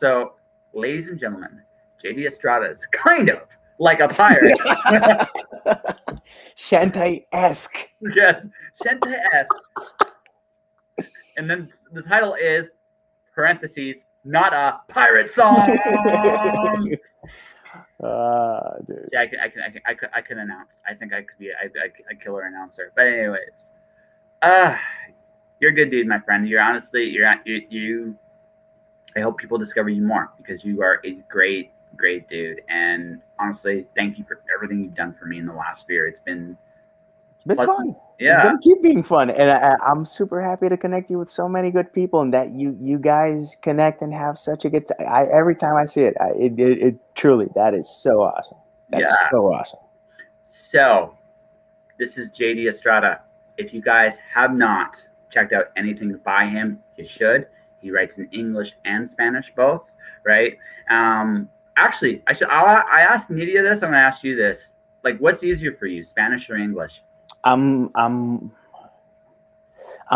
Ladies and gentlemen, JD Estrada is kind of like a pirate. Shantai-esque. Yes, Shantai-esque. And then the title is, parentheses, not a pirate song. Dude. See, I can announce. I think I could be a killer announcer. But anyways, you're a good dude, my friend. You're honestly, I hope people discover you more because you are a great, great dude. And honestly, thank you for everything you've done for me in the last year. It's been fun. Yeah. It's going to keep being fun. And I'm super happy to connect you with so many good people, and that you guys connect and have such a good time. Every time I see it, it truly, that is so awesome. That's so awesome. So this is JD Estrada. If you guys have not checked out anything by him, you should. He writes in English and Spanish, both, right? Actually, I asked Nidia this. I'm going to ask you this. Like, what's easier for you, Spanish or English? I'm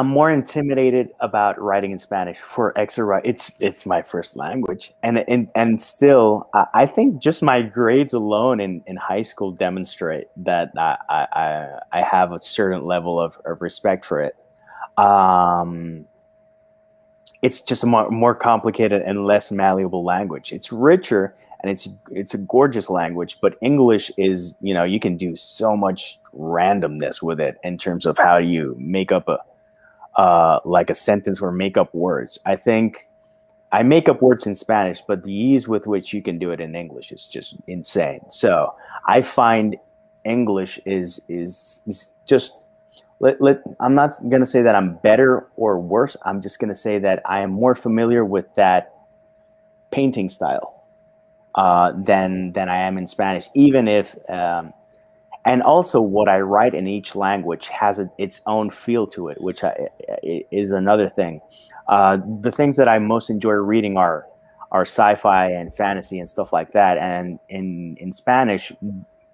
more intimidated about writing in Spanish for extra. It's my first language, and still, I think just my grades alone in high school demonstrate that I have a certain level of respect for it. It's just a more complicated and less malleable language. It's richer, and it's a gorgeous language. But English is, you know, you can do so much randomness with it in terms of how you make up a sentence or make up words. I think I make up words in Spanish, but the ease with which you can do it in English is just insane. So I find English is just. I'm not going to say that I'm better or worse. I'm just going to say that I am more familiar with that painting style than I am in Spanish, even if and also what I write in each language has its own feel to it, which is another thing. The things that I most enjoy reading are sci-fi and fantasy and stuff like that. And in Spanish,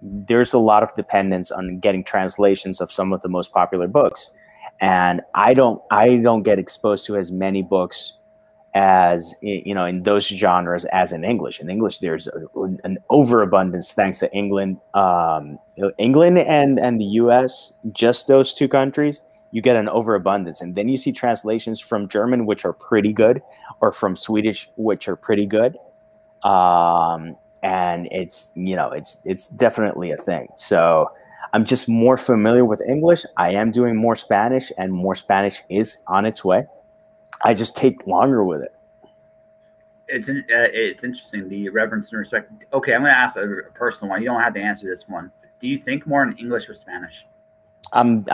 there's a lot of dependence on getting translations of some of the most popular books, and I don't get exposed to as many books as, you know, in those genres as in English. In English, there's an overabundance thanks to England and the U.S. Just those two countries, you get an overabundance, and then you see translations from German, which are pretty good, or from Swedish, which are pretty good. And it's, you know, it's definitely a thing. So I'm just more familiar with English. I am doing more Spanish, and more Spanish is on its way. I just take longer with it. It's interesting, the reverence and respect. Okay, I'm going to ask a personal one. You don't have to answer this one. Do you think more in English or Spanish? I'm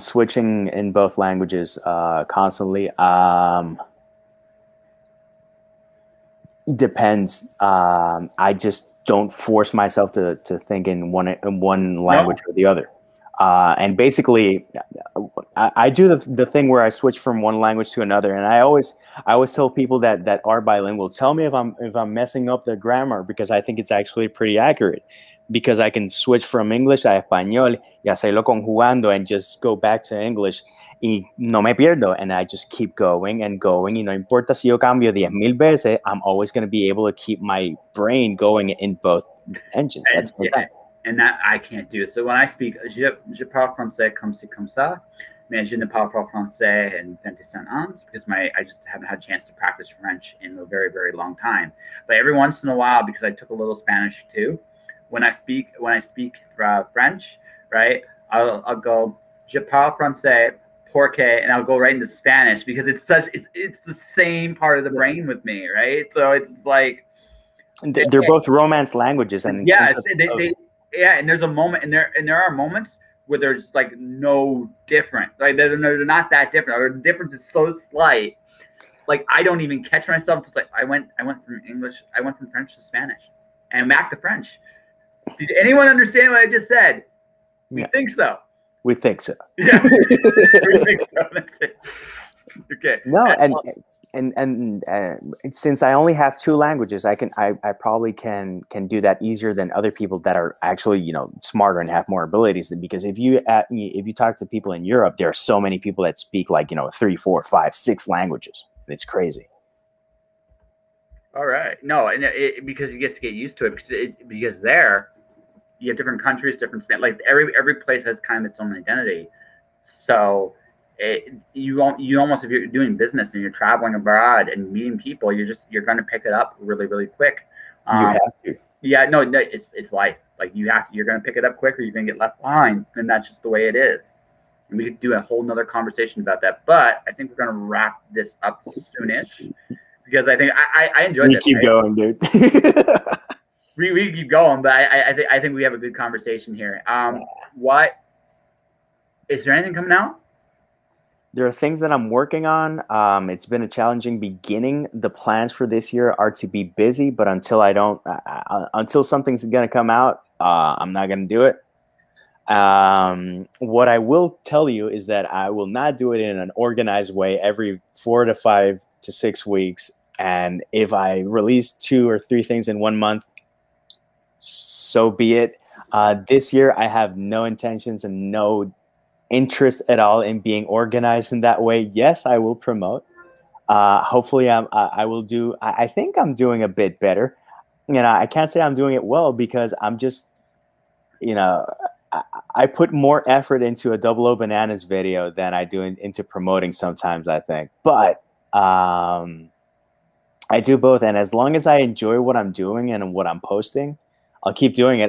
switching in both languages constantly. Depends. I just don't force myself to think in one language or the other. And basically, I do the thing where I switch from one language to another. And I always tell people that are bilingual, tell me if I'm messing up the grammar, because I think it's actually pretty accurate. Because I can switch from English to español y hacerlo conjugando and just go back to English. Y no me pierdo, and I just keep going and going. Y no importa si yo cambio 10,000 veces, I'm always going to be able to keep my brain going in both engines. And that I can't do. So when I speak, je parle français comme ci, comme ça, mais je ne parle pas français in 25 ans, because I just haven't had a chance to practice French in a very, very long time. But every once in a while, because I took a little Spanish too, when I speak French, right, I'll go, je parle français, porque, and I'll go right into Spanish, because it's the same part of the brain with me, right? So it's like they're both Romance languages, and and there's a moment, and there are moments where there's like no difference, like they're not that different, or the difference is so slight, like I don't even catch myself. Just like I went from English, I went from French to Spanish, and back to French. Did anyone understand what I just said? We think so. We think so. Yeah. Okay. No, and since I only have two languages, I probably can do that easier than other people that are actually, you know, smarter and have more abilities. Because if you talk to people in Europe, there are so many people that speak, like, you know, 3, 4, 5, 6 languages. It's crazy. All right. No, and because you get to get used to it, because there. You have different countries, different Spanish. Like every place has kind of its own identity. So you almost, if you're doing business and you're traveling abroad and meeting people, you're going to pick it up really, really quick. You have to. Yeah, no, it's life. Like you're going to pick it up quick, or you're going to get left behind, and that's just the way it is. And we could do a whole nother conversation about that, but I think we're going to wrap this up soonish, because I think I enjoyed it. Keep going, dude. We can keep going, but I think we have a good conversation here. Is there anything coming out? There are things that I'm working on. It's been a challenging beginning. The plans for this year are to be busy, but until something's going to come out, I'm not going to do it. What I will tell you is that I will not do it in an organized way every 4 to 5 to 6 weeks. And if I release 2 or 3 things in 1 month, so be it. This year, I have no intentions and no interest at all in being organized in that way. Yes, I will promote. Hopefully, I think I'm doing a bit better. You know, I can't say I'm doing it well because I'm just, you know, I put more effort into a Double O Bananas video than I do into promoting sometimes, I think. But I do both, and as long as I enjoy what I'm doing and what I'm posting, I'll keep doing it.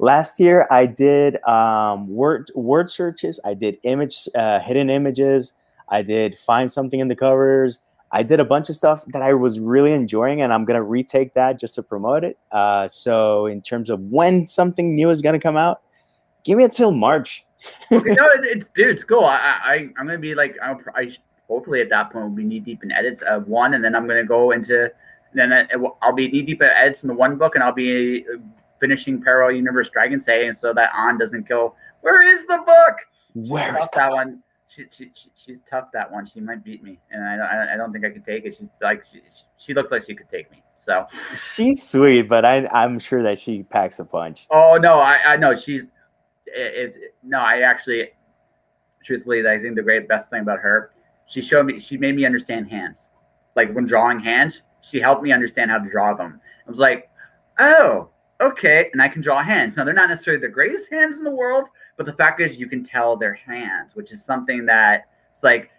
Last year I did word searches, I did hidden images, I did find something in the covers. I did a bunch of stuff that I was really enjoying, and I'm gonna retake that just to promote it. So in terms of when something new is gonna come out, give me until March. Dude, it's cool. I'm gonna be like, hopefully at that point we'll be knee deep in edits of one, and then I'm gonna go into, I'll be knee deep in edits in the one book, and I'll be finishing Parallel Universe Dragon Say, and so that Anne doesn't go, where is the book? Where is that one? She's tough, that one. She might beat me, and I don't think I could take it. She's like, she looks like she could take me. So she's sweet, but I'm sure that she packs a punch. Oh no, I know she's. I actually, truthfully, I think the best thing about her, she made me understand hands. Like when drawing hands, she helped me understand how to draw them. I was like, oh, okay. And I can draw hands. Now they're not necessarily the greatest hands in the world, but the fact is you can tell they're hands, which is something that it's like,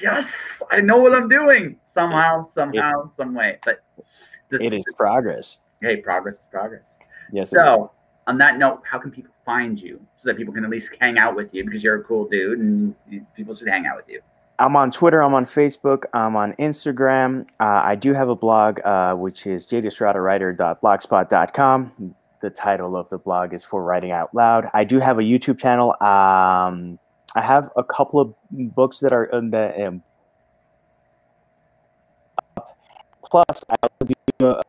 yes, I know what I'm doing some way. But it is progress. Hey, progress is progress. Yes. So on that note, how can people find you so that people can at least hang out with you, because you're a cool dude and people should hang out with you? I'm on Twitter, I'm on Facebook, I'm on Instagram. I do have a blog, which is jdestradawriter.blogspot.com. The title of the blog is For Writing Out Loud. I do have a YouTube channel. I have a couple of books that are in the up. Plus, I also do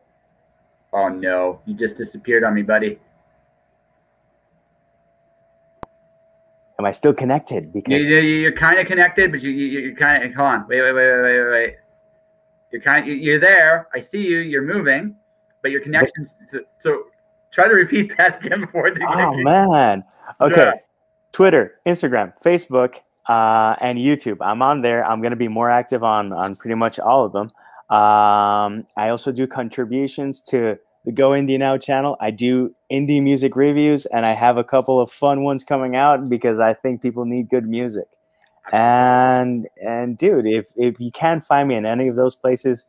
oh no, you just disappeared on me, buddy. Am I still connected? Because you're kind of connected, but you're kind of, hold on. Wait. You're there. I see you. You're moving, but your connection's. So try to repeat that again before the connection. Oh man. Okay. Yeah. Twitter, Instagram, Facebook, and YouTube. I'm on there. I'm gonna be more active on pretty much all of them. I also do contributions to the Go Indie Now channel. I do indie music reviews, and I have a couple of fun ones coming out because I think people need good music. And dude, if you can find me in any of those places,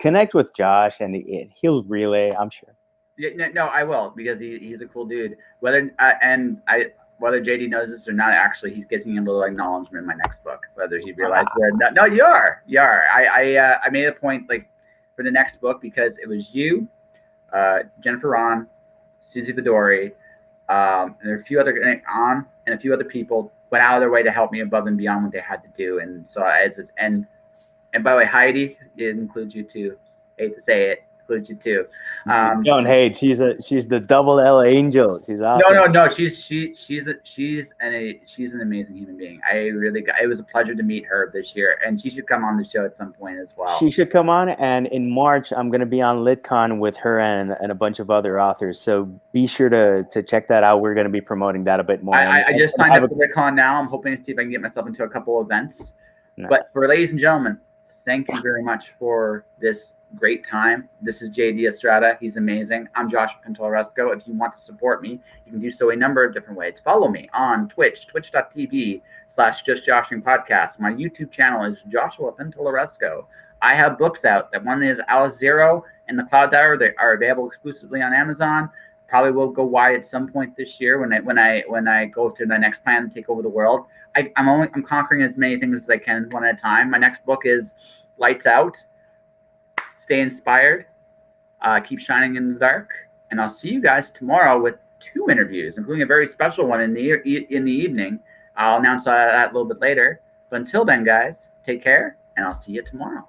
connect with Josh, and he'll relay, I'm sure. Yeah, no, I will, because he's a cool dude. Whether JD knows this or not, actually, he's getting a little acknowledgement in my next book. Whether he realizes it or not. No, you are. You are. I made a point like for the next book, because it was you, Jennifer Ann, Susie Vidori, and there are a few other people went out of their way to help me above and beyond what they had to do. And so and by the way, Heidi, it includes you too. Hate to say it, includes you too. Don't hate. She's the double L angel. She's awesome. No. She's an amazing human being. It was a pleasure to meet her this year, and she should come on the show at some point as well. She should come on, and in March I'm going to be on LitCon with her and a bunch of other authors. So be sure to check that out. We're going to be promoting that a bit more. I just signed up for LitCon now. I'm hoping to see if I can get myself into a couple events. No. But for ladies and gentlemen, thank you very much for this great time. This is JD Estrada. He's amazing. I'm Josh Pantalleresco. If you want to support me, you can do so a number of different ways. Follow me on Twitch, twitch.tv/JustJoshingPodcast. My YouTube channel is Joshua Pantalleresco. I have books out. That one is Alice Zero and The Cloud Diver. They are available exclusively on Amazon. Probably will go wide at some point this year when I go to the next plan to take over the world. I'm conquering as many things as I can one at a time. My next book is Lights Out. Stay inspired. Keep shining in the dark. And I'll see you guys tomorrow with 2 interviews, including a very special one in the evening. I'll announce that a little bit later. But until then, guys, take care, and I'll see you tomorrow.